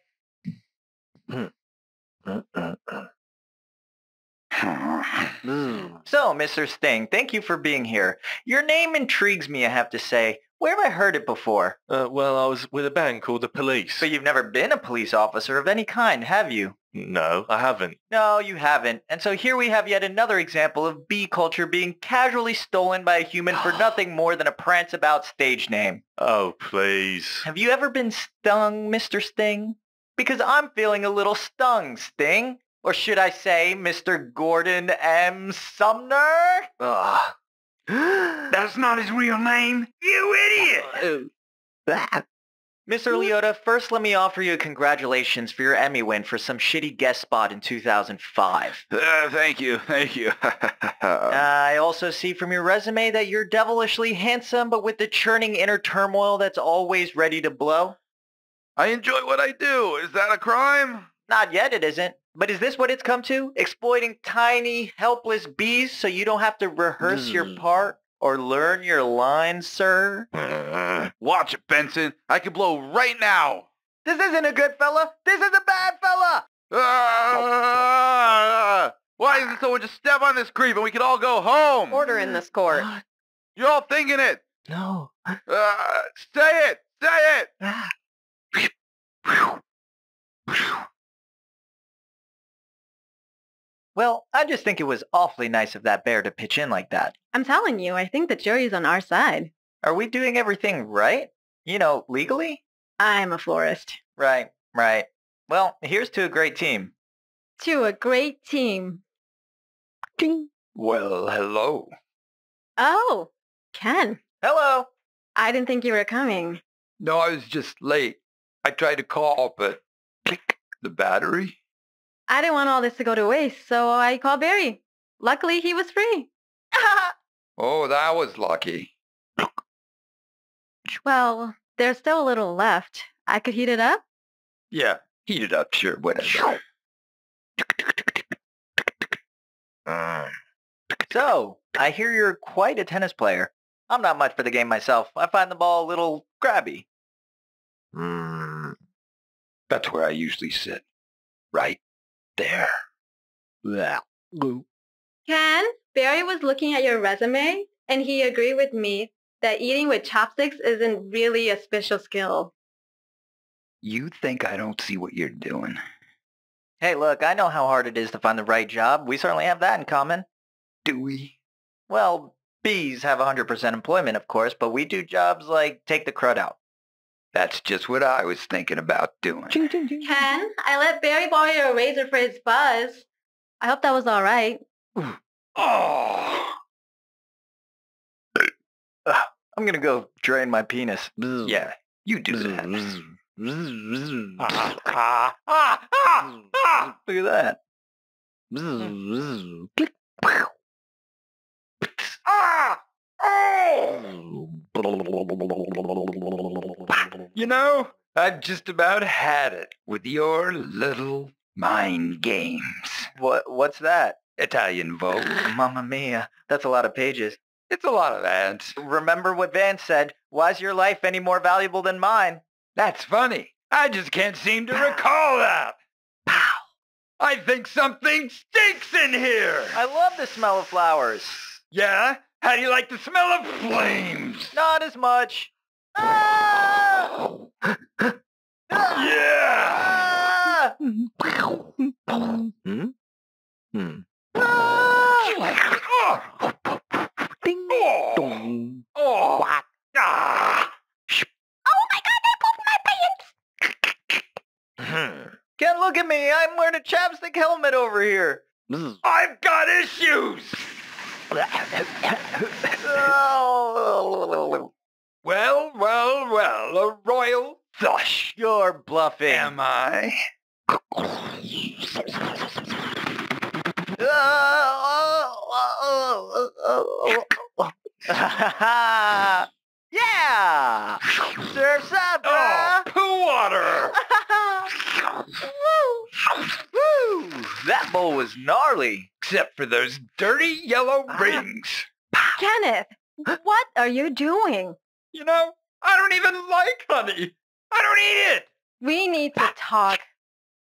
So, Mr. Sting, thank you for being here. Your name intrigues me, I have to say. Where have I heard it before? Well, I was with a band called The Police. But you've never been a police officer of any kind, have you? No, I haven't. No, you haven't. And so here we have yet another example of bee culture being casually stolen by a human for nothing more than a prance-about stage name. Oh, please. Have you ever been stung, Mr. Sting? Because I'm feeling a little stung, Sting. Or should I say, Mr. Gordon M. Sumner? Ugh. That's not his real name. You idiot! Mr. Liotta, first let me offer you congratulations for your Emmy win for some shitty guest spot in 2005. Thank you. I also see from your resume that you're devilishly handsome, but with the churning inner turmoil that's always ready to blow. I enjoy what I do. Is that a crime? Not yet, it isn't. But is this what it's come to? Exploiting tiny, helpless bees so you don't have to rehearse your part? Or learn your lines, sir? Watch it, Benson. I can blow right now. This isn't a good fella. This is a bad fella. Why isn't someone just step on this creep and we could all go home? Order in this court. You're all thinking it. No. Say it. Say it. Well, I just think it was awfully nice of that bear to pitch in like that. I'm telling you, I think the jury's on our side. Are we doing everything right? You know, legally? I'm a florist. Right. Well, here's to a great team. To a great team. Ding. Well, hello. Oh, Ken. Hello. I didn't think you were coming. No, I was just late. I tried to call, but click the battery. I didn't want all this to go to waste, so I called Barry. Luckily, he was free. Oh, that was lucky. Well, there's still a little left. I could heat it up? Yeah, heat it up, sure, whatever. So, I hear you're quite a tennis player. I'm not much for the game myself. I find the ball a little grabby. That's where I usually sit. Right? There. Ken, Barry was looking at your resume, and he agreed with me that eating with chopsticks isn't really a special skill. You think I don't see what you're doing? Hey, look, I know how hard it is to find the right job. We certainly have that in common. Do we? Well, bees have 100% employment, of course, but we do jobs like take the crud out. That's just what I was thinking about doing. Ken, I let Barry borrow your razor for his buzz. I hope that was all right. Oh. I'm gonna go drain my penis. Yeah, you do that. Look at that. You know, I just about had it with your little mind games. What's that? Italian Vogue. Mamma mia, that's a lot of pages. It's a lot of ads. Remember what Vance said, why's your life any more valuable than mine? That's funny. I just can't seem to recall that. Pow. I think something stinks in here. I love the smell of flowers. Yeah? How do you like the smell of flames? Not as much. Oh! Yeah! Ding dong! Oh! What? Oh my God! That pooped my pants! Can't look at me! I'm wearing a chapstick helmet over here. I've got issues. Well, a royal flush. You're bluffing. Am I? Yeah! Surf's up, bruh! Oh, poo water! Woo! That bowl was gnarly. Except for those dirty yellow rings. Kenneth, what are you doing? You know, I don't even like honey. I don't eat it. We need to talk.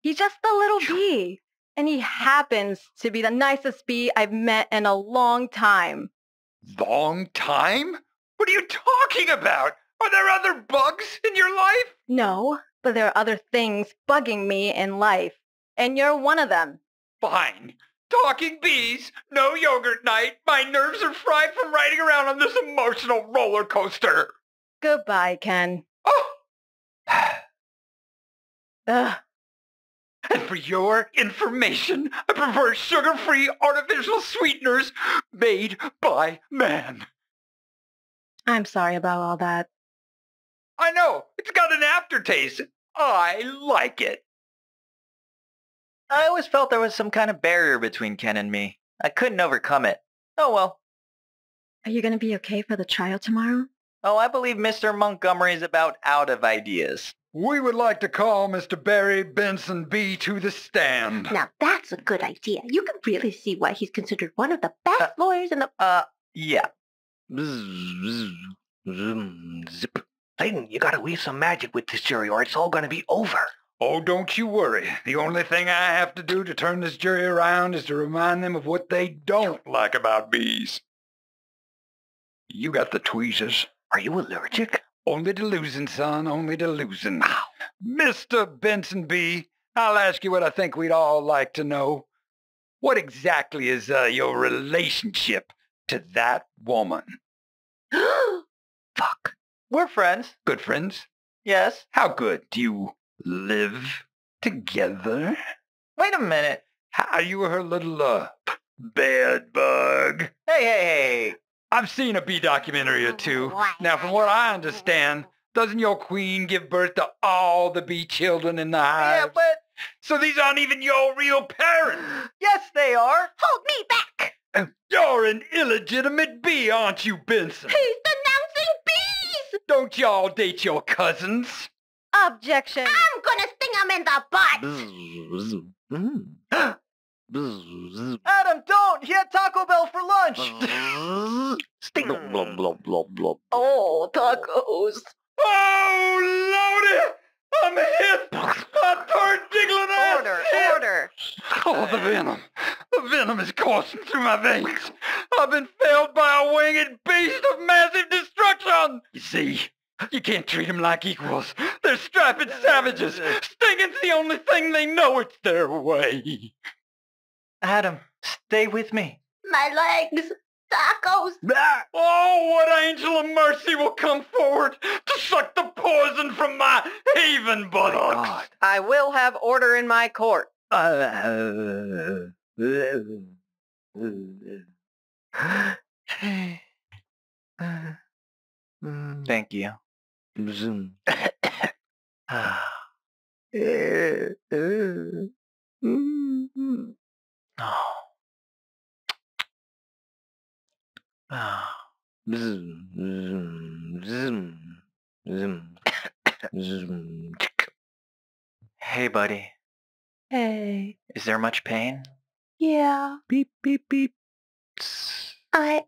He's just a little bee. And he happens to be the nicest bee I've met in a long time. Long time? What are you talking about? Are there other bugs in your life? No, but there are other things bugging me in life. And you're one of them. Fine. Talking bees, no yogurt night, my nerves are fried from riding around on this emotional roller coaster. Goodbye, Ken. Oh! Ugh. And for your information, I prefer sugar-free artificial sweeteners made by man. I'm sorry about all that. I know. It's got an aftertaste. I like it. I always felt there was some kind of barrier between Ken and me. I couldn't overcome it. Oh well. Are you going to be okay for the trial tomorrow? Oh, I believe Mr. Montgomery's about out of ideas. We would like to call Mr. Barry Benson B. to the stand. Now that's a good idea. You can really see why he's considered one of the best lawyers in the... yeah. Zip. Clayton, you gotta weave some magic with this jury or it's all gonna be over. Oh, don't you worry. The only thing I have to do to turn this jury around is to remind them of what they don't like about bees. You got the tweezers. Are you allergic? Only to losing, son. Only to losing. Ow. Mr. Benson B., I'll ask you what I think we'd all like to know. What exactly is your relationship to that woman? Fuck. We're friends. Good friends? Yes. How good? Do you live together? Wait a minute. How you were her little, bed bug? Hey. I've seen a bee documentary or two. Now, from what I understand, doesn't your queen give birth to all the bee children in the hive? Yeah, but... So these aren't even your real parents! Yes, they are! Hold me back! You're an illegitimate bee, aren't you, Benson? He's denouncing bees! Don't y'all date your cousins? Objection! I'm gonna sting them in the butt! Adam, don't! He had Taco Bell for lunch! Sting! Oh, tacos! Oh, Lordy! I'm hit! My bird diggling ass! Order! Oh, the venom! The venom is coursing through my veins! I've been felled by a winged beast of massive destruction! You see, you can't treat them like equals. They're strapping savages! Stinging's the only thing they know, it's their way! Adam, stay with me. My legs! Tacos! Oh, what angel of mercy will come forward to suck the poison from my haven buttocks! Oh my God. I will have order in my court. Thank you. Oh. Oh. Hey, buddy. Hey. Is there much pain? Yeah. Beep, beep, beep. I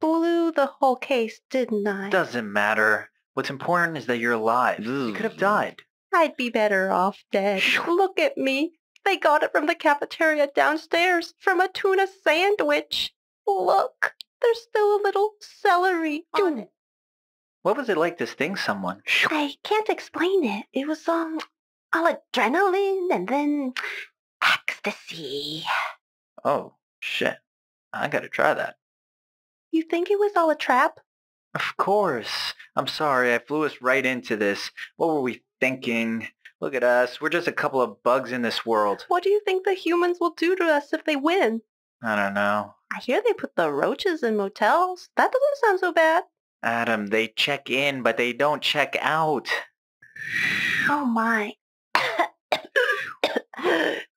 blew the whole case, didn't I? Doesn't matter. What's important is that you're alive. You could have died. I'd be better off dead. Look at me. They got it from the cafeteria downstairs, from a tuna sandwich. Look, there's still a little celery on it. What was it like to sting someone? I can't explain it. It was all adrenaline and then ecstasy. Oh, shit. I gotta try that. You think it was all a trap? Of course. I'm sorry, I flew us right into this. What were we thinking? Look at us. We're just a couple of bugs in this world. What do you think the humans will do to us if they win? I don't know. I hear they put the roaches in motels. That doesn't sound so bad. Adam, they check in, but they don't check out. Oh, my.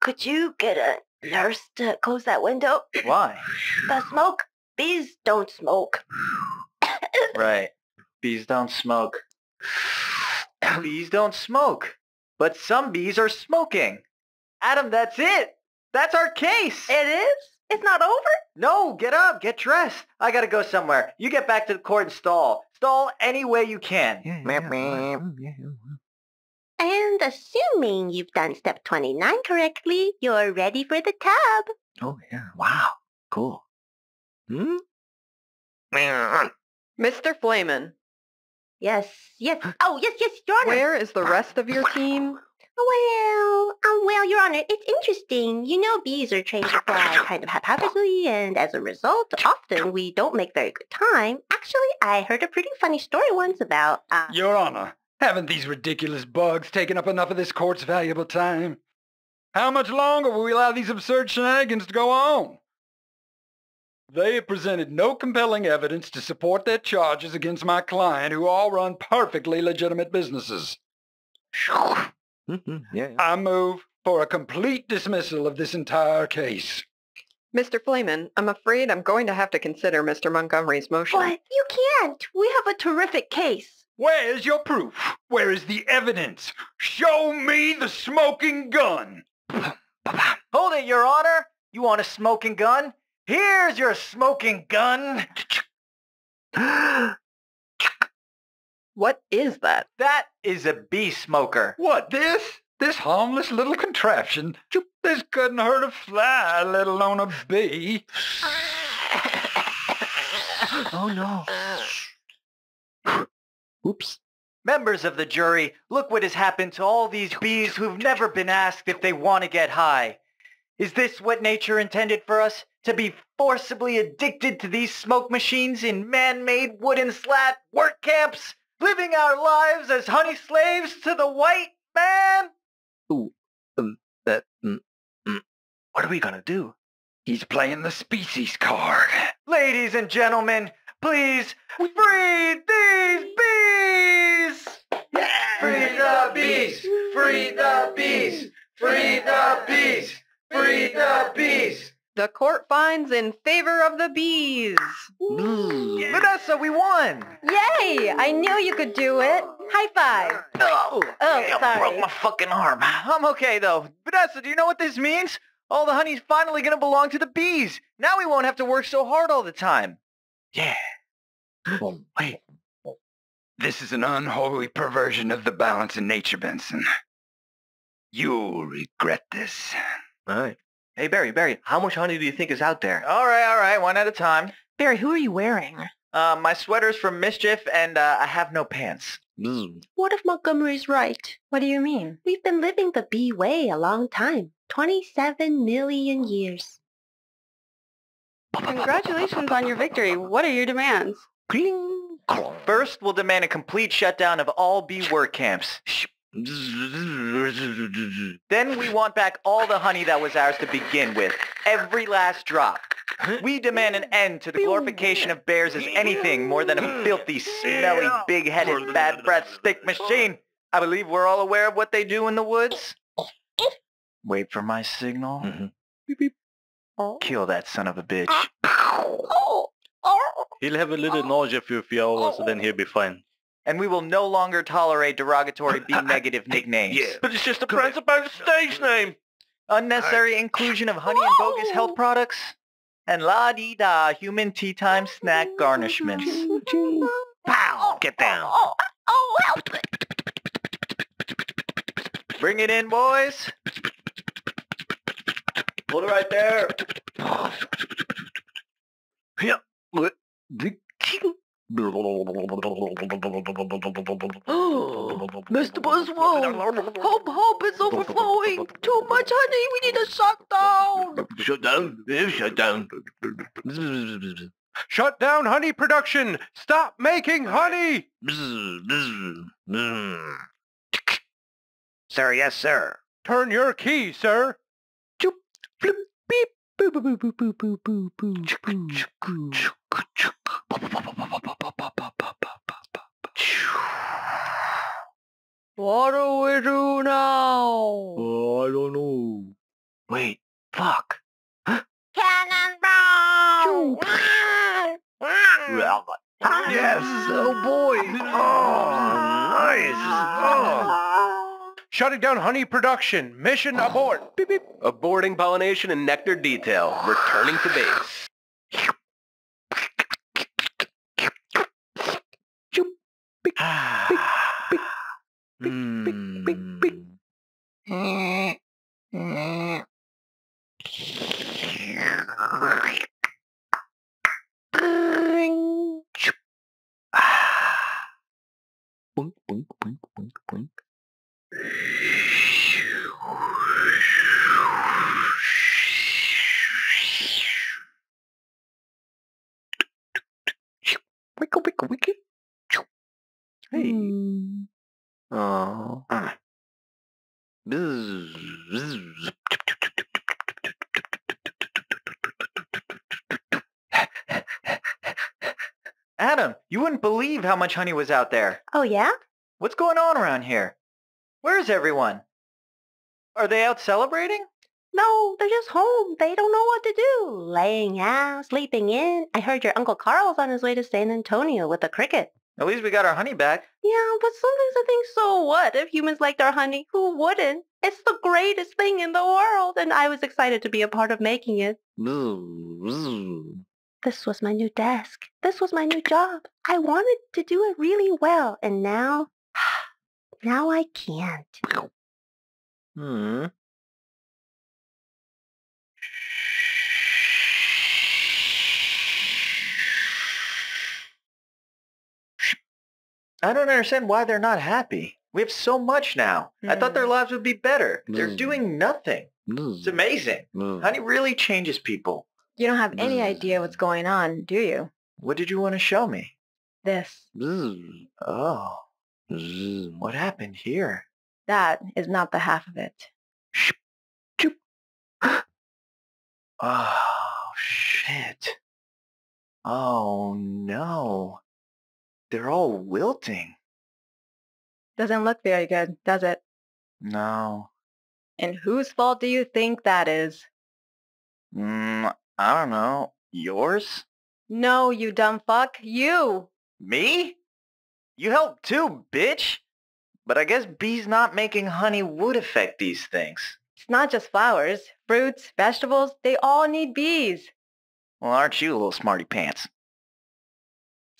Could you get a nurse to close that window? Why? The smoke. Bees don't smoke. Right. Bees don't smoke. Bees don't smoke. But some bees are smoking. Adam, that's it. That's our case. It is? It's not over? No, get up. Get dressed. I gotta go somewhere. You get back to the court and stall. Stall any way you can. And assuming you've done step 29 correctly, you're ready for the tub. Oh, yeah. Wow. Cool. Hmm? Mr. Flamen. Yes. Oh, yes, Your Honor. Where is the rest of your team? Well, Your Honor, it's interesting. You know bees are trained to fly kind of haphazardly, and as a result, often we don't make very good time. Actually, I heard a pretty funny story once about, Your Honor, haven't these ridiculous bugs taken up enough of this court's valuable time? How much longer will we allow these absurd shenanigans to go on? They have presented no compelling evidence to support their charges against my client, who all run perfectly legitimate businesses. I move for a complete dismissal of this entire case. Mr. Fleeman, I'm afraid I'm going to have to consider Mr. Montgomery's motion. But you can't. We have a terrific case. Where's your proof? Where is the evidence? Show me the smoking gun. Hold it, Your Honor. You want a smoking gun? Here's your smoking gun. What is that? That is a bee smoker. What, this? This harmless little contraption? This couldn't hurt a fly, let alone a bee. Oh, no. Oops. Members of the jury, look what has happened to all these bees who've never been asked if they want to get high. Is this what nature intended for us? To be forcibly addicted to these smoke machines in man-made wooden slat work camps? Living our lives as honey slaves to the white man? What are we gonna do? He's playing the species card. Ladies and gentlemen, please free these bees! Free the bees! Free the bees! Free the bees! Free the bees! The court finds in favor of the bees. Yeah. Vanessa, we won! Yay! I knew you could do it. High five. Oh, sorry. I broke my fucking arm. I'm okay, though. Vanessa, do you know what this means? All the honey's finally gonna belong to the bees. Now we won't have to work so hard all the time. Yeah. Well, wait. This is an unholy perversion of the balance in nature, Benson. You'll regret this. All right. Hey, Barry, how much honey do you think is out there? All right, one at a time. Barry, who are you wearing? My sweater's from MSCHF, and I have no pants. What if Montgomery's right? What do you mean? We've been living the bee way a long time. 27 million years. Congratulations on your victory. What are your demands? First, we'll demand a complete shutdown of all bee work camps. Then we want back all the honey that was ours to begin with. Every last drop. We demand an end to the glorification of bears as anything more than a filthy, smelly, big-headed, bad-breath stick machine. I believe we're all aware of what they do in the woods. Wait for my signal. Kill that son of a bitch. He'll have a little nausea for a few hours, and then he'll be fine. And we will no longer tolerate derogatory B-negative nicknames. Yeah. But it's just a prance about the stage name! Unnecessary inclusion of honey and bogus health products, and la-dee-da human tea time snack garnishments. Pow! Get down! Bring it in, boys! Hold it right there! Mr. Buzzwell, Hope is overflowing. Too much honey. We need a shutdown. Shut down. Shut down honey production. Stop making honey. Sir, yes, sir. Turn your key, sir. Choop, flip, beep. Boo, boo, boo, boo, boo, boo, boo, boo. What do we do now? I don't know. Wait, fuck. Cannonball! Yes, oh boy. Oh, nice. Shutting down honey production. Mission abort. Beep, beep. Aborting pollination and nectar detail. Returning to base. believe how much honey was out there. Oh, yeah? What's going on around here? Where is everyone? Are they out celebrating? No, they're just home. They don't know what to do. Laying out, sleeping in. I heard your Uncle Carl's on his way to San Antonio with a cricket. At least we got our honey back. Yeah, but sometimes I think, so what? If humans liked our honey, who wouldn't? It's the greatest thing in the world, and I was excited to be a part of making it. This was my new desk. This was my new job. I wanted to do it really well, and now I can't. I don't understand why they're not happy. We have so much now. I thought their lives would be better. They're doing nothing. It's amazing. Honey really changes people. You don't have any idea what's going on, do you? What did you want to show me? This. Oh. What happened here? That is not the half of it. Oh, shit. Oh, no. They're all wilting. Doesn't look very good, does it? No. And whose fault do you think that is? I don't know. Yours? No, you dumb fuck. You! Me? You helped too, bitch! But I guess bees not making honey would affect these things. It's not just flowers. Fruits, vegetables, they all need bees. Well, aren't you a little smarty pants?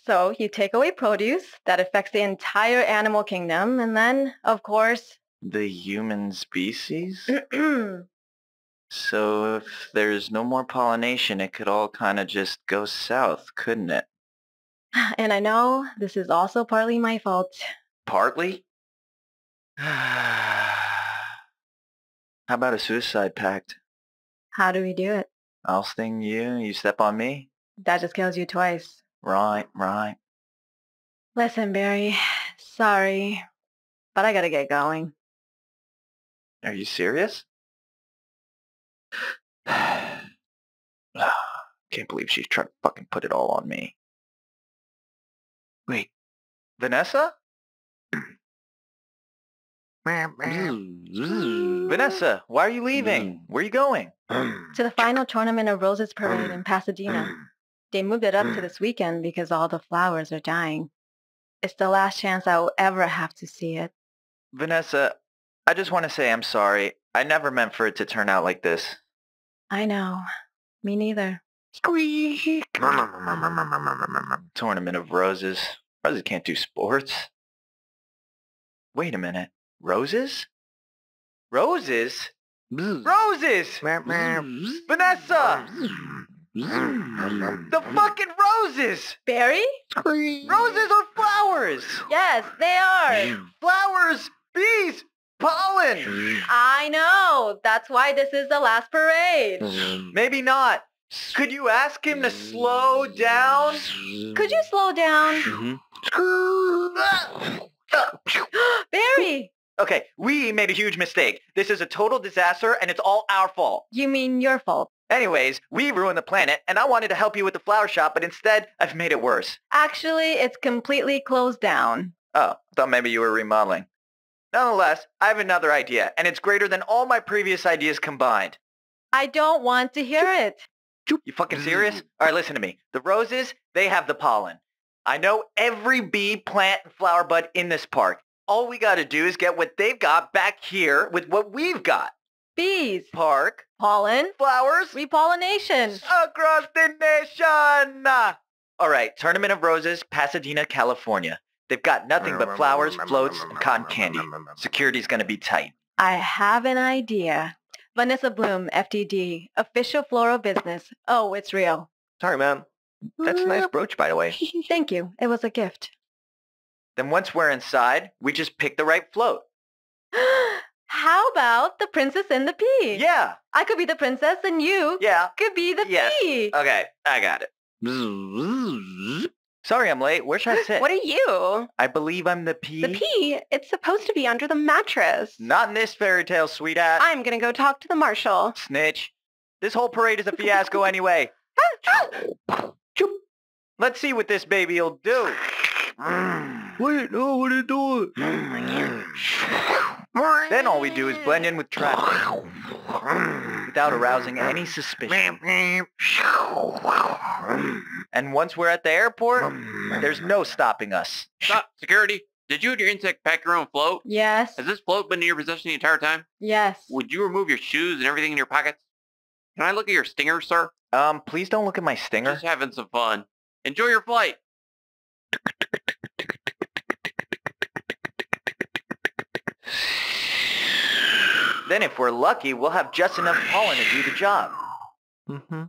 So, you take away produce, that affects the entire animal kingdom, and then, of course... The human species? So, if there's no more pollination, it could all kind of just go south, couldn't it? And I know, this is also partly my fault. Partly? How about a suicide pact? How do we do it? I'll sting you, you step on me? That just kills you twice. Right. Listen, Barry, sorry, but I gotta get going. Are you serious? Can't believe she's trying to fucking put it all on me. Wait, Vanessa? Vanessa, why are you leaving? Where are you going? To the final Tournament of Roses parade in Pasadena. They moved it up to this weekend because all the flowers are dying. It's the last chance I will ever have to see it. Vanessa, I just want to say I'm sorry. I never meant for it to turn out like this. I know. Me neither. Squeak! Tournament of Roses. Roses can't do sports. Wait a minute. Roses? Roses? Roses! Vanessa! The fucking roses! Barry? Roses are flowers! Yes, they are! Flowers, bees, pollen! I know! That's why this is the last parade! Maybe not. Could you ask him to slow down? Could you slow down? Barry! Okay, we made a huge mistake. This is a total disaster and it's all our fault. You mean your fault? Anyways, we ruined the planet, and I wanted to help you with the flower shop, but instead, I've made it worse. Actually, it's completely closed down. Oh, thought maybe you were remodeling. Nonetheless, I have another idea, and it's greater than all my previous ideas combined. I don't want to hear it. You fucking serious? Alright, listen to me. The roses, they have the pollen. I know every bee, plant, and flower bud in this park. All we gotta do is get what they've got back here with what we've got. Bees. Park. Pollen. Flowers. Repollination. Across the nation! Alright, Tournament of Roses, Pasadena, California. They've got nothing but flowers, floats, and cotton candy. Security's gonna be tight. I have an idea. Vanessa Bloom, FDD. Official floral business. Oh, it's real. Sorry, ma'am. That's a nice brooch, by the way. Thank you. It was a gift. Then once we're inside, we just pick the right float. How about the princess and the pea? Yeah. I could be the princess and you could be the pea. Okay, I got it. Sorry I'm late. Where should I sit? What are you? I believe I'm the pea. The pea? It's supposed to be under the mattress. Not in this fairy tale, sweetheart. I'm gonna go talk to the marshal. Snitch. This whole parade is a fiasco anyway. Let's see what this baby will do. Wait, no, what are you doing? Then all we do is blend in with traffic without arousing any suspicion. And once we're at the airport, there's no stopping us. Stop, security. Did you and your insect pack your own float? Yes. Has this float been in your possession the entire time? Yes. Would you remove your shoes and everything in your pockets? Can I look at your stinger, sir? Please don't look at my stinger. Just having some fun. Enjoy your flight. Then if we're lucky, we'll have just enough pollen to do the job. Mm-hmm.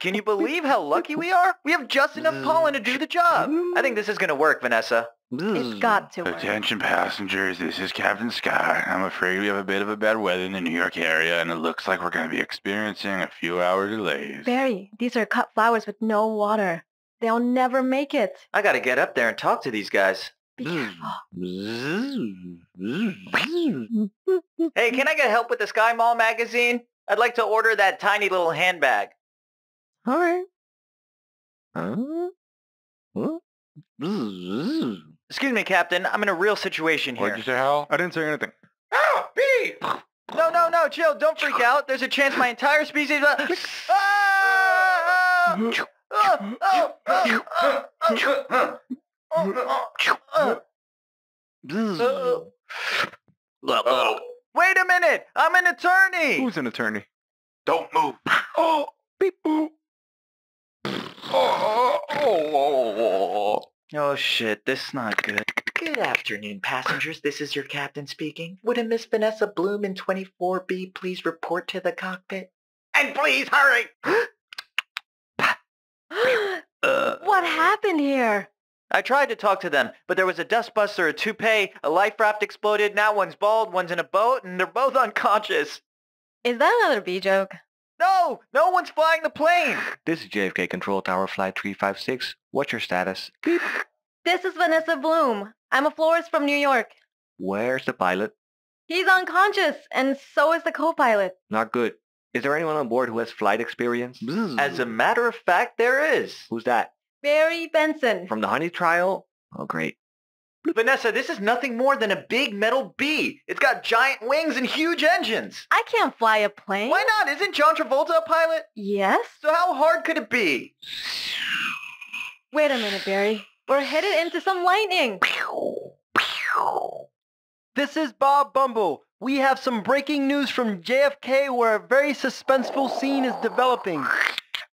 Can you believe how lucky we are? We have just enough pollen to do the job. I think this is going to work, Vanessa. It's got to work. Attention passengers, this is Captain Scott. I'm afraid we have a bit of a bad weather in the New York area, and it looks like we're going to be experiencing a few-hour delays. Barry, these are cut flowers with no water. They'll never make it. I got to get up there and talk to these guys. Be careful. Hey, can I get help with the Sky Mall magazine? I'd like to order that tiny little handbag. All right. Excuse me, Captain. I'm in a real situation here. What did you say, Hal? I didn't say anything. Oh, B! No, no, no, chill. Don't freak out. There's a chance my entire species... Wait a minute! I'm an attorney! Who's an attorney? Don't move. Oh! Beep boop. Oh shit, this is not good. Good afternoon, passengers. This is your captain speaking. Would a Miss Vanessa Bloom in 24B please report to the cockpit? And please hurry! What happened here? I tried to talk to them, but there was a dustbuster, a toupee, a life raft exploded, now one's bald, one's in a boat, and they're both unconscious. Is that another B joke? No! No one's flying the plane! This is JFK Control Tower Flight 356. What's your status? Beep. This is Vanessa Bloom. I'm a florist from New York. Where's the pilot? He's unconscious, and so is the co-pilot. Not good. Is there anyone on board who has flight experience? As a matter of fact, there is. Who's that? Barry Benson. From the Honey Trial? Oh, great. Vanessa, this is nothing more than a big metal bee. It's got giant wings and huge engines. I can't fly a plane. Why not? Isn't John Travolta a pilot? Yes. So how hard could it be? Wait a minute, Barry. We're headed into some lightning. This is Bob Bumble. We have some breaking news from JFK where a very suspenseful scene is developing.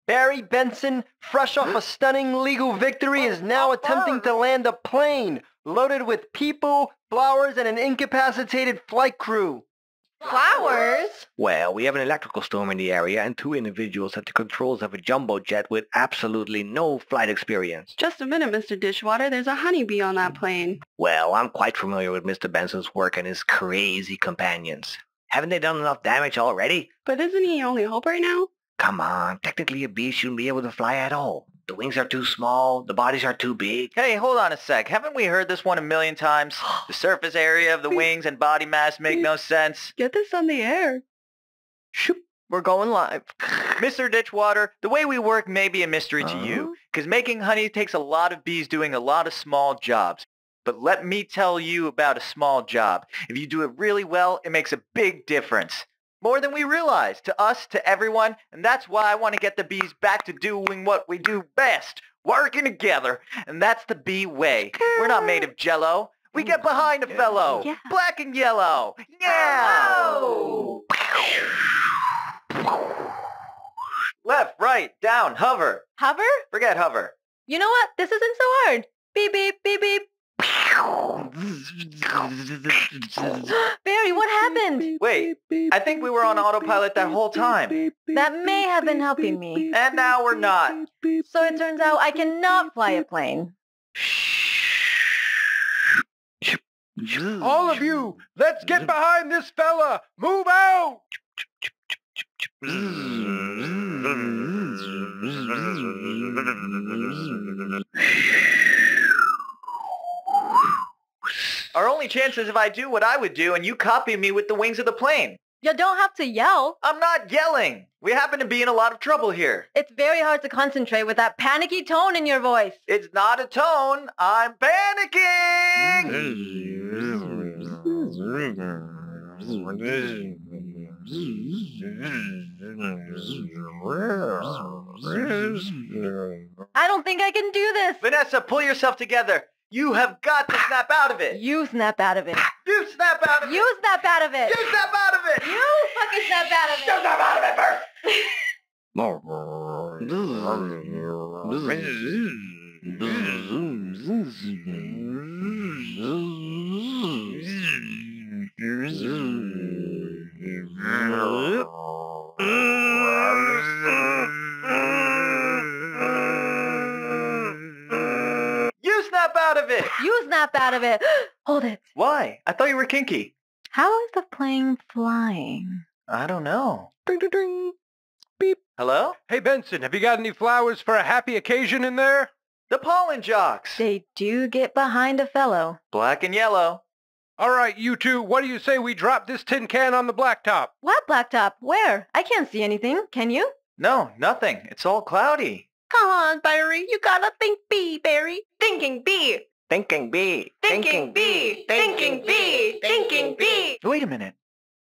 Barry Benson, fresh off a stunning legal victory, is now attempting to land a plane loaded with people, flowers, and an incapacitated flight crew. Flowers? Well, we have an electrical storm in the area and two individuals at the controls of a jumbo jet with absolutely no flight experience. Just a minute, Mr. Dishwater. There's a honeybee on that plane. Well, I'm quite familiar with Mr. Benson's work and his crazy companions. Haven't they done enough damage already? But isn't he only hope right now? Come on, technically a bee shouldn't be able to fly at all. The wings are too small, the bodies are too big. Hey, hold on a sec. Haven't we heard this one 1,000,000 times? The surface area of the wings and body mass make no sense. Get this on the air. Shoop. We're going live. Mr. Ditchwater, the way we work may be a mystery to you, because making honey takes a lot of bees doing a lot of small jobs. But let me tell you about a small job. If you do it really well, it makes a big difference. More than we realize, to us, to everyone, and that's why I want to get the bees back to doing what we do best, working together, and that's the bee way. We're not made of jello. We get behind a fellow, black and yellow. Yeah! Oh. Left, right, down, hover. Hover? Forget hover. You know what? This isn't so hard. Beep, beep, beep, beep. Barry, what happened? Wait, I think we were on autopilot that whole time. That may have been helping me. And now we're not. So it turns out I cannot fly a plane. All of you, let's get behind this fella! Move out! Our only chance is if I do what I would do and you copy me with the wings of the plane. You don't have to yell. I'm not yelling. We happen to be in a lot of trouble here. It's very hard to concentrate with that panicky tone in your voice. It's not a tone. I'm panicking. I don't think I can do this. Vanessa, pull yourself together. You have got to snap out of it! You snap out of it! You snap out of it! You snap out of it! You snap out of it! You fucking snap out of it! You snap out of it first! You snap out of it! You snap out of it! Hold it. Why? I thought you were kinky. How is the plane flying? I don't know. Ding, ding, ding. Beep. Hello? Hey, Benson, have you got any flowers for a happy occasion in there? The pollen jocks. They do get behind a fellow. Black and yellow. All right, you two, what do you say we drop this tin can on the blacktop? What blacktop? Where? I can't see anything. Can you? No, nothing. It's all cloudy. Come on, Barry. You gotta think bee, Barry. Thinking bee. Thinking bee. Thinking bee. Thinking bee. Thinking bee. Wait a minute.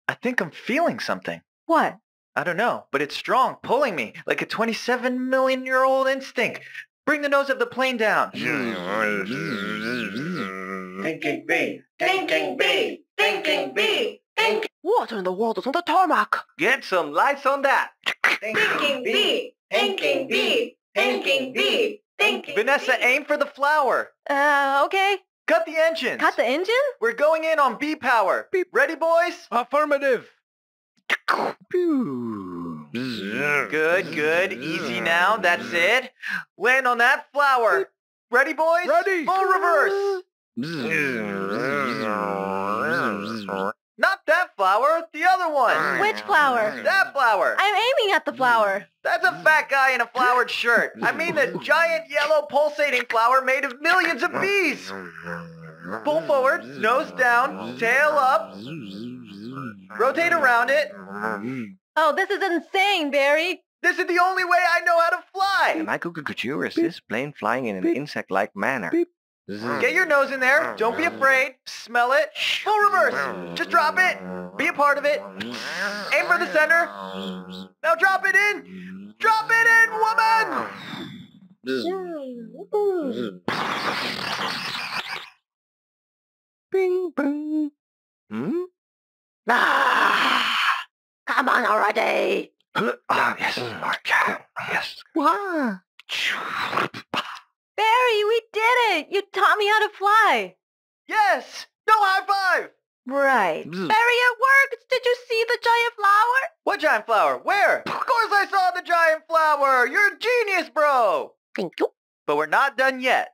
I think I'm feeling something. What? I don't know, but it's strong, pulling me, like a 27 million year old instinct. Bring the nose of the plane down. Thinking bee. Thinking bee. Thinking bee. Thinking. Water in the water's on the tarmac. Get some lights on that. Thinking bee. Thinking bee. Thinking bee. Thinking Vanessa, bee. Aim for the flower. Okay. Cut the engines. Cut the engine? We're going in on bee power. Beep. Ready, boys? Affirmative. Good, good. Easy now. That's it. Land on that flower. Beep. Ready, boys? Ready. Full reverse. Not that flower. The other one. Which flower? That flower. I'm aiming at the flower. That's a fat guy in a flowered shirt. I mean the giant yellow pulsating flower made of millions of bees. Pull forward, nose down, tail up. Rotate around it. Oh, this is insane, Barry. This is the only way I know how to fly. Michael Couture is this plane flying in an insect-like manner. Get your nose in there. Don't be afraid. Smell it. Full reverse. Just drop it. Be a part of it. Aim for the center. Now drop it in. Drop it in, woman! Bing, bing. Hmm? Ah! Come on already. Yes. Yes. Wow. Barry, we did it! You taught me how to fly! Yes! No high five! Right. Barry, it worked! Did you see the giant flower? What giant flower? Where? Of course I saw the giant flower! You're a genius, bro! Thank you. But we're not done yet.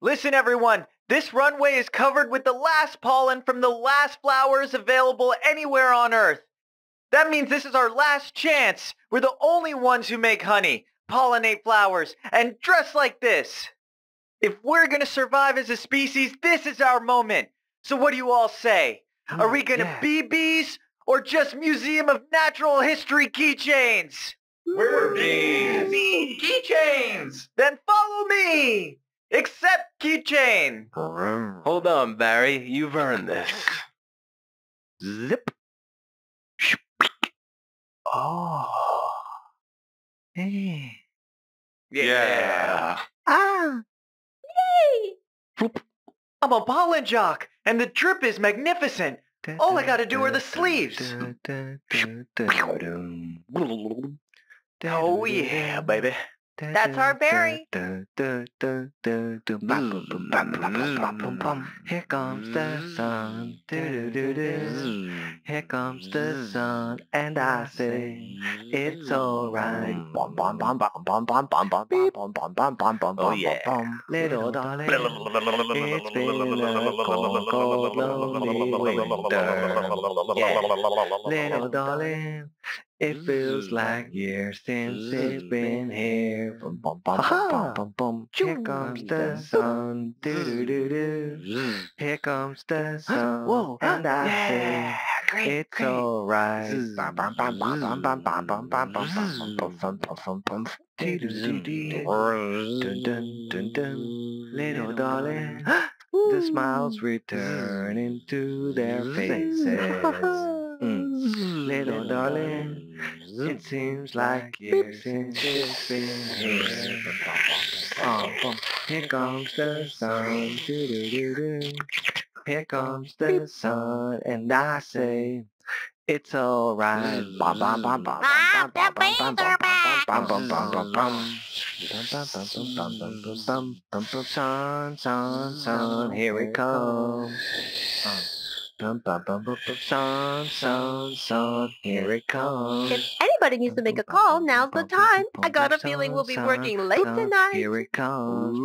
Listen, everyone! This runway is covered with the last pollen from the last flowers available anywhere on Earth. That means this is our last chance. We're the only ones who make honey, pollinate flowers, and dress like this. If we're gonna survive as a species, this is our moment. So what do you all say? Are we gonna be bees, or just Museum of Natural History keychains? We're bees! Bees! Keychains! Then follow me! Except keychain! Hold on, Barry. You've earned this. Zip. Oh. Hey. Yeah. Ah. Yay! I'm a pollen jock, and the drip is magnificent. All I gotta do are the sleeves. Oh yeah, baby. That's our Barry. Here comes the sun. Here comes the sun, and I say it's alright. Oh yeah, little darling, it's been a cold, cold, lonely winter. Yeah. Little darling, It feels like years since it's been here. Bum bum bum bum bum bum. Here comes the sun. Doo doo doo. Here comes the sun. Whoa! And I say it's alright. Bum bum bum bum bum bum bum bum bum bum bum. Doo doo doo. Dun dun dun dun. Little darling, the smiles returning to their faces. Little darling, it seems like years since it's been here. Here comes the sun, doo-doo-doo-doo. Here comes the sun, and I say, it's alright. Bum bum bum bum bum bum bum bum bum bum. Sun, sun, sun, here we come. Bum, bum, bum, bum, bum, song, song, song, here it comes. If anybody needs to make a call, now's the time. I got a feeling we'll be working late tonight. Here it comes.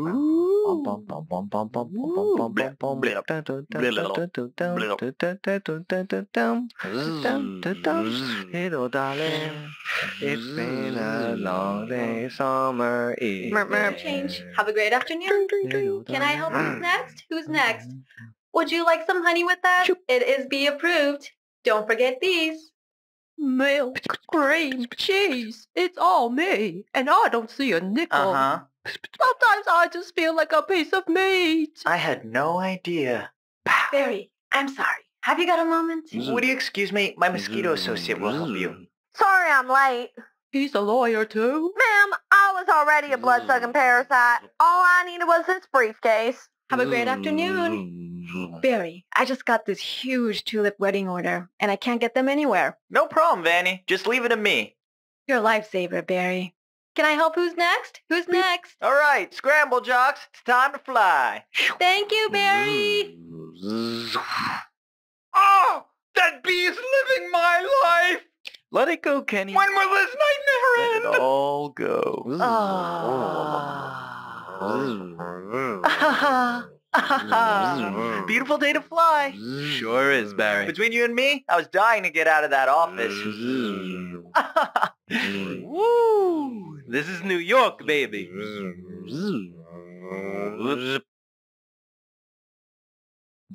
Hello, darling. It's been a long day, summer evening. Change. Have a great afternoon. Can I help you next? Who's next? Would you like some honey with that? It is Bee approved. Don't forget these. Milk, cream, cheese. It's all me, and I don't see a nickel. Sometimes I just feel like a piece of meat. I had no idea. Barry, I'm sorry. Have you got a moment? Would you excuse me? My mosquito associate will help you. Sorry I'm late. He's a lawyer too? Ma'am, I was already a blood-sucking parasite. All I needed was this briefcase. Have a great afternoon. Barry, I just got this huge tulip wedding order, and I can't get them anywhere. No problem, Vanny. Just leave it to me. You're a lifesaver, Barry. Can I help? Who's next? Who's next? All right, scramble, jocks. It's time to fly. Thank you, Barry. Oh, that bee is living my life. Let it go, Kenny. When will this night never end? Let it all go. Beautiful day to fly. Sure is, Barry. Between you and me, I was dying to get out of that office. Woo! This is New York, baby.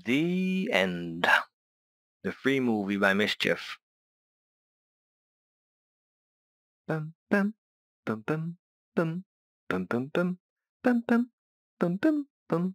The End. The free movie by MSCHF. Bum bum bum bum bum bum bum bum bum bum bum bum bum bum.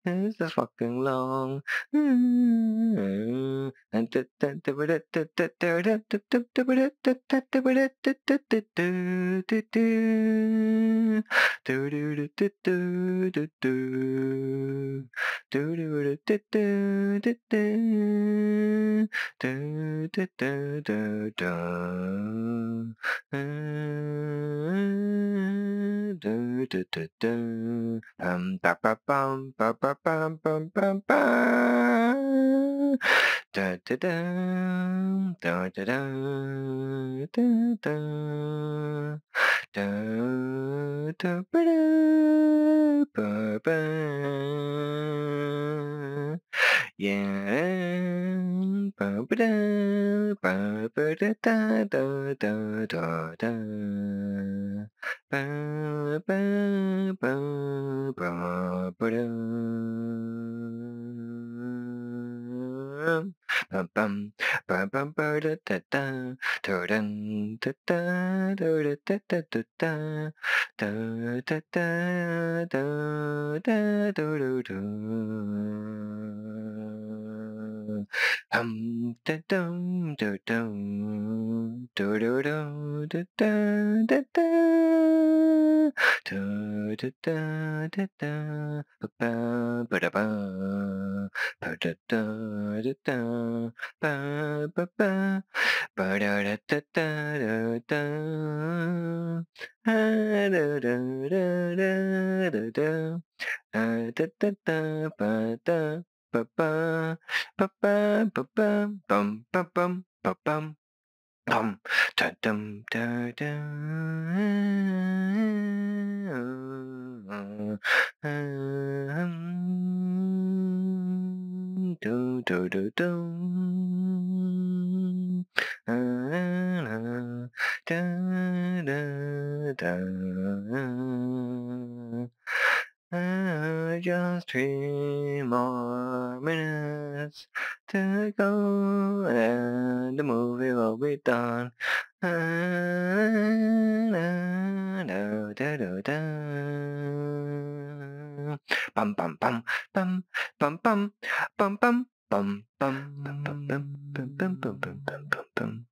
It's a fucking long. Just 3 more minutes to go and the movie will be done. Bum bum bum bum bum bum bum bum bum bum. Bum bum bum bum bum bum bum bum bum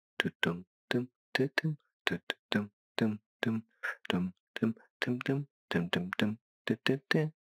bum.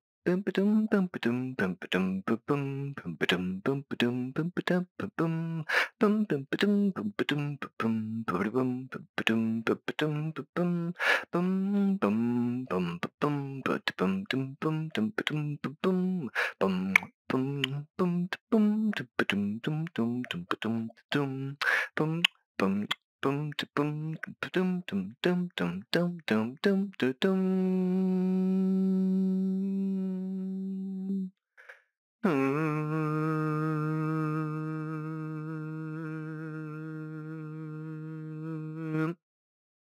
ba dum bum ba dum ba bum bum ba dum bum ba dum bum ba dum ba bum bum bum ba dum bum ba dum ba bum bum ba dum ba dum ba bum bum bum bum ba bum ba dum bum bum dum ba dum ba bum bum bum bum bum dum dum dum dum dum dum bum bum bum dum dum dum dum dum dum dum dum dum.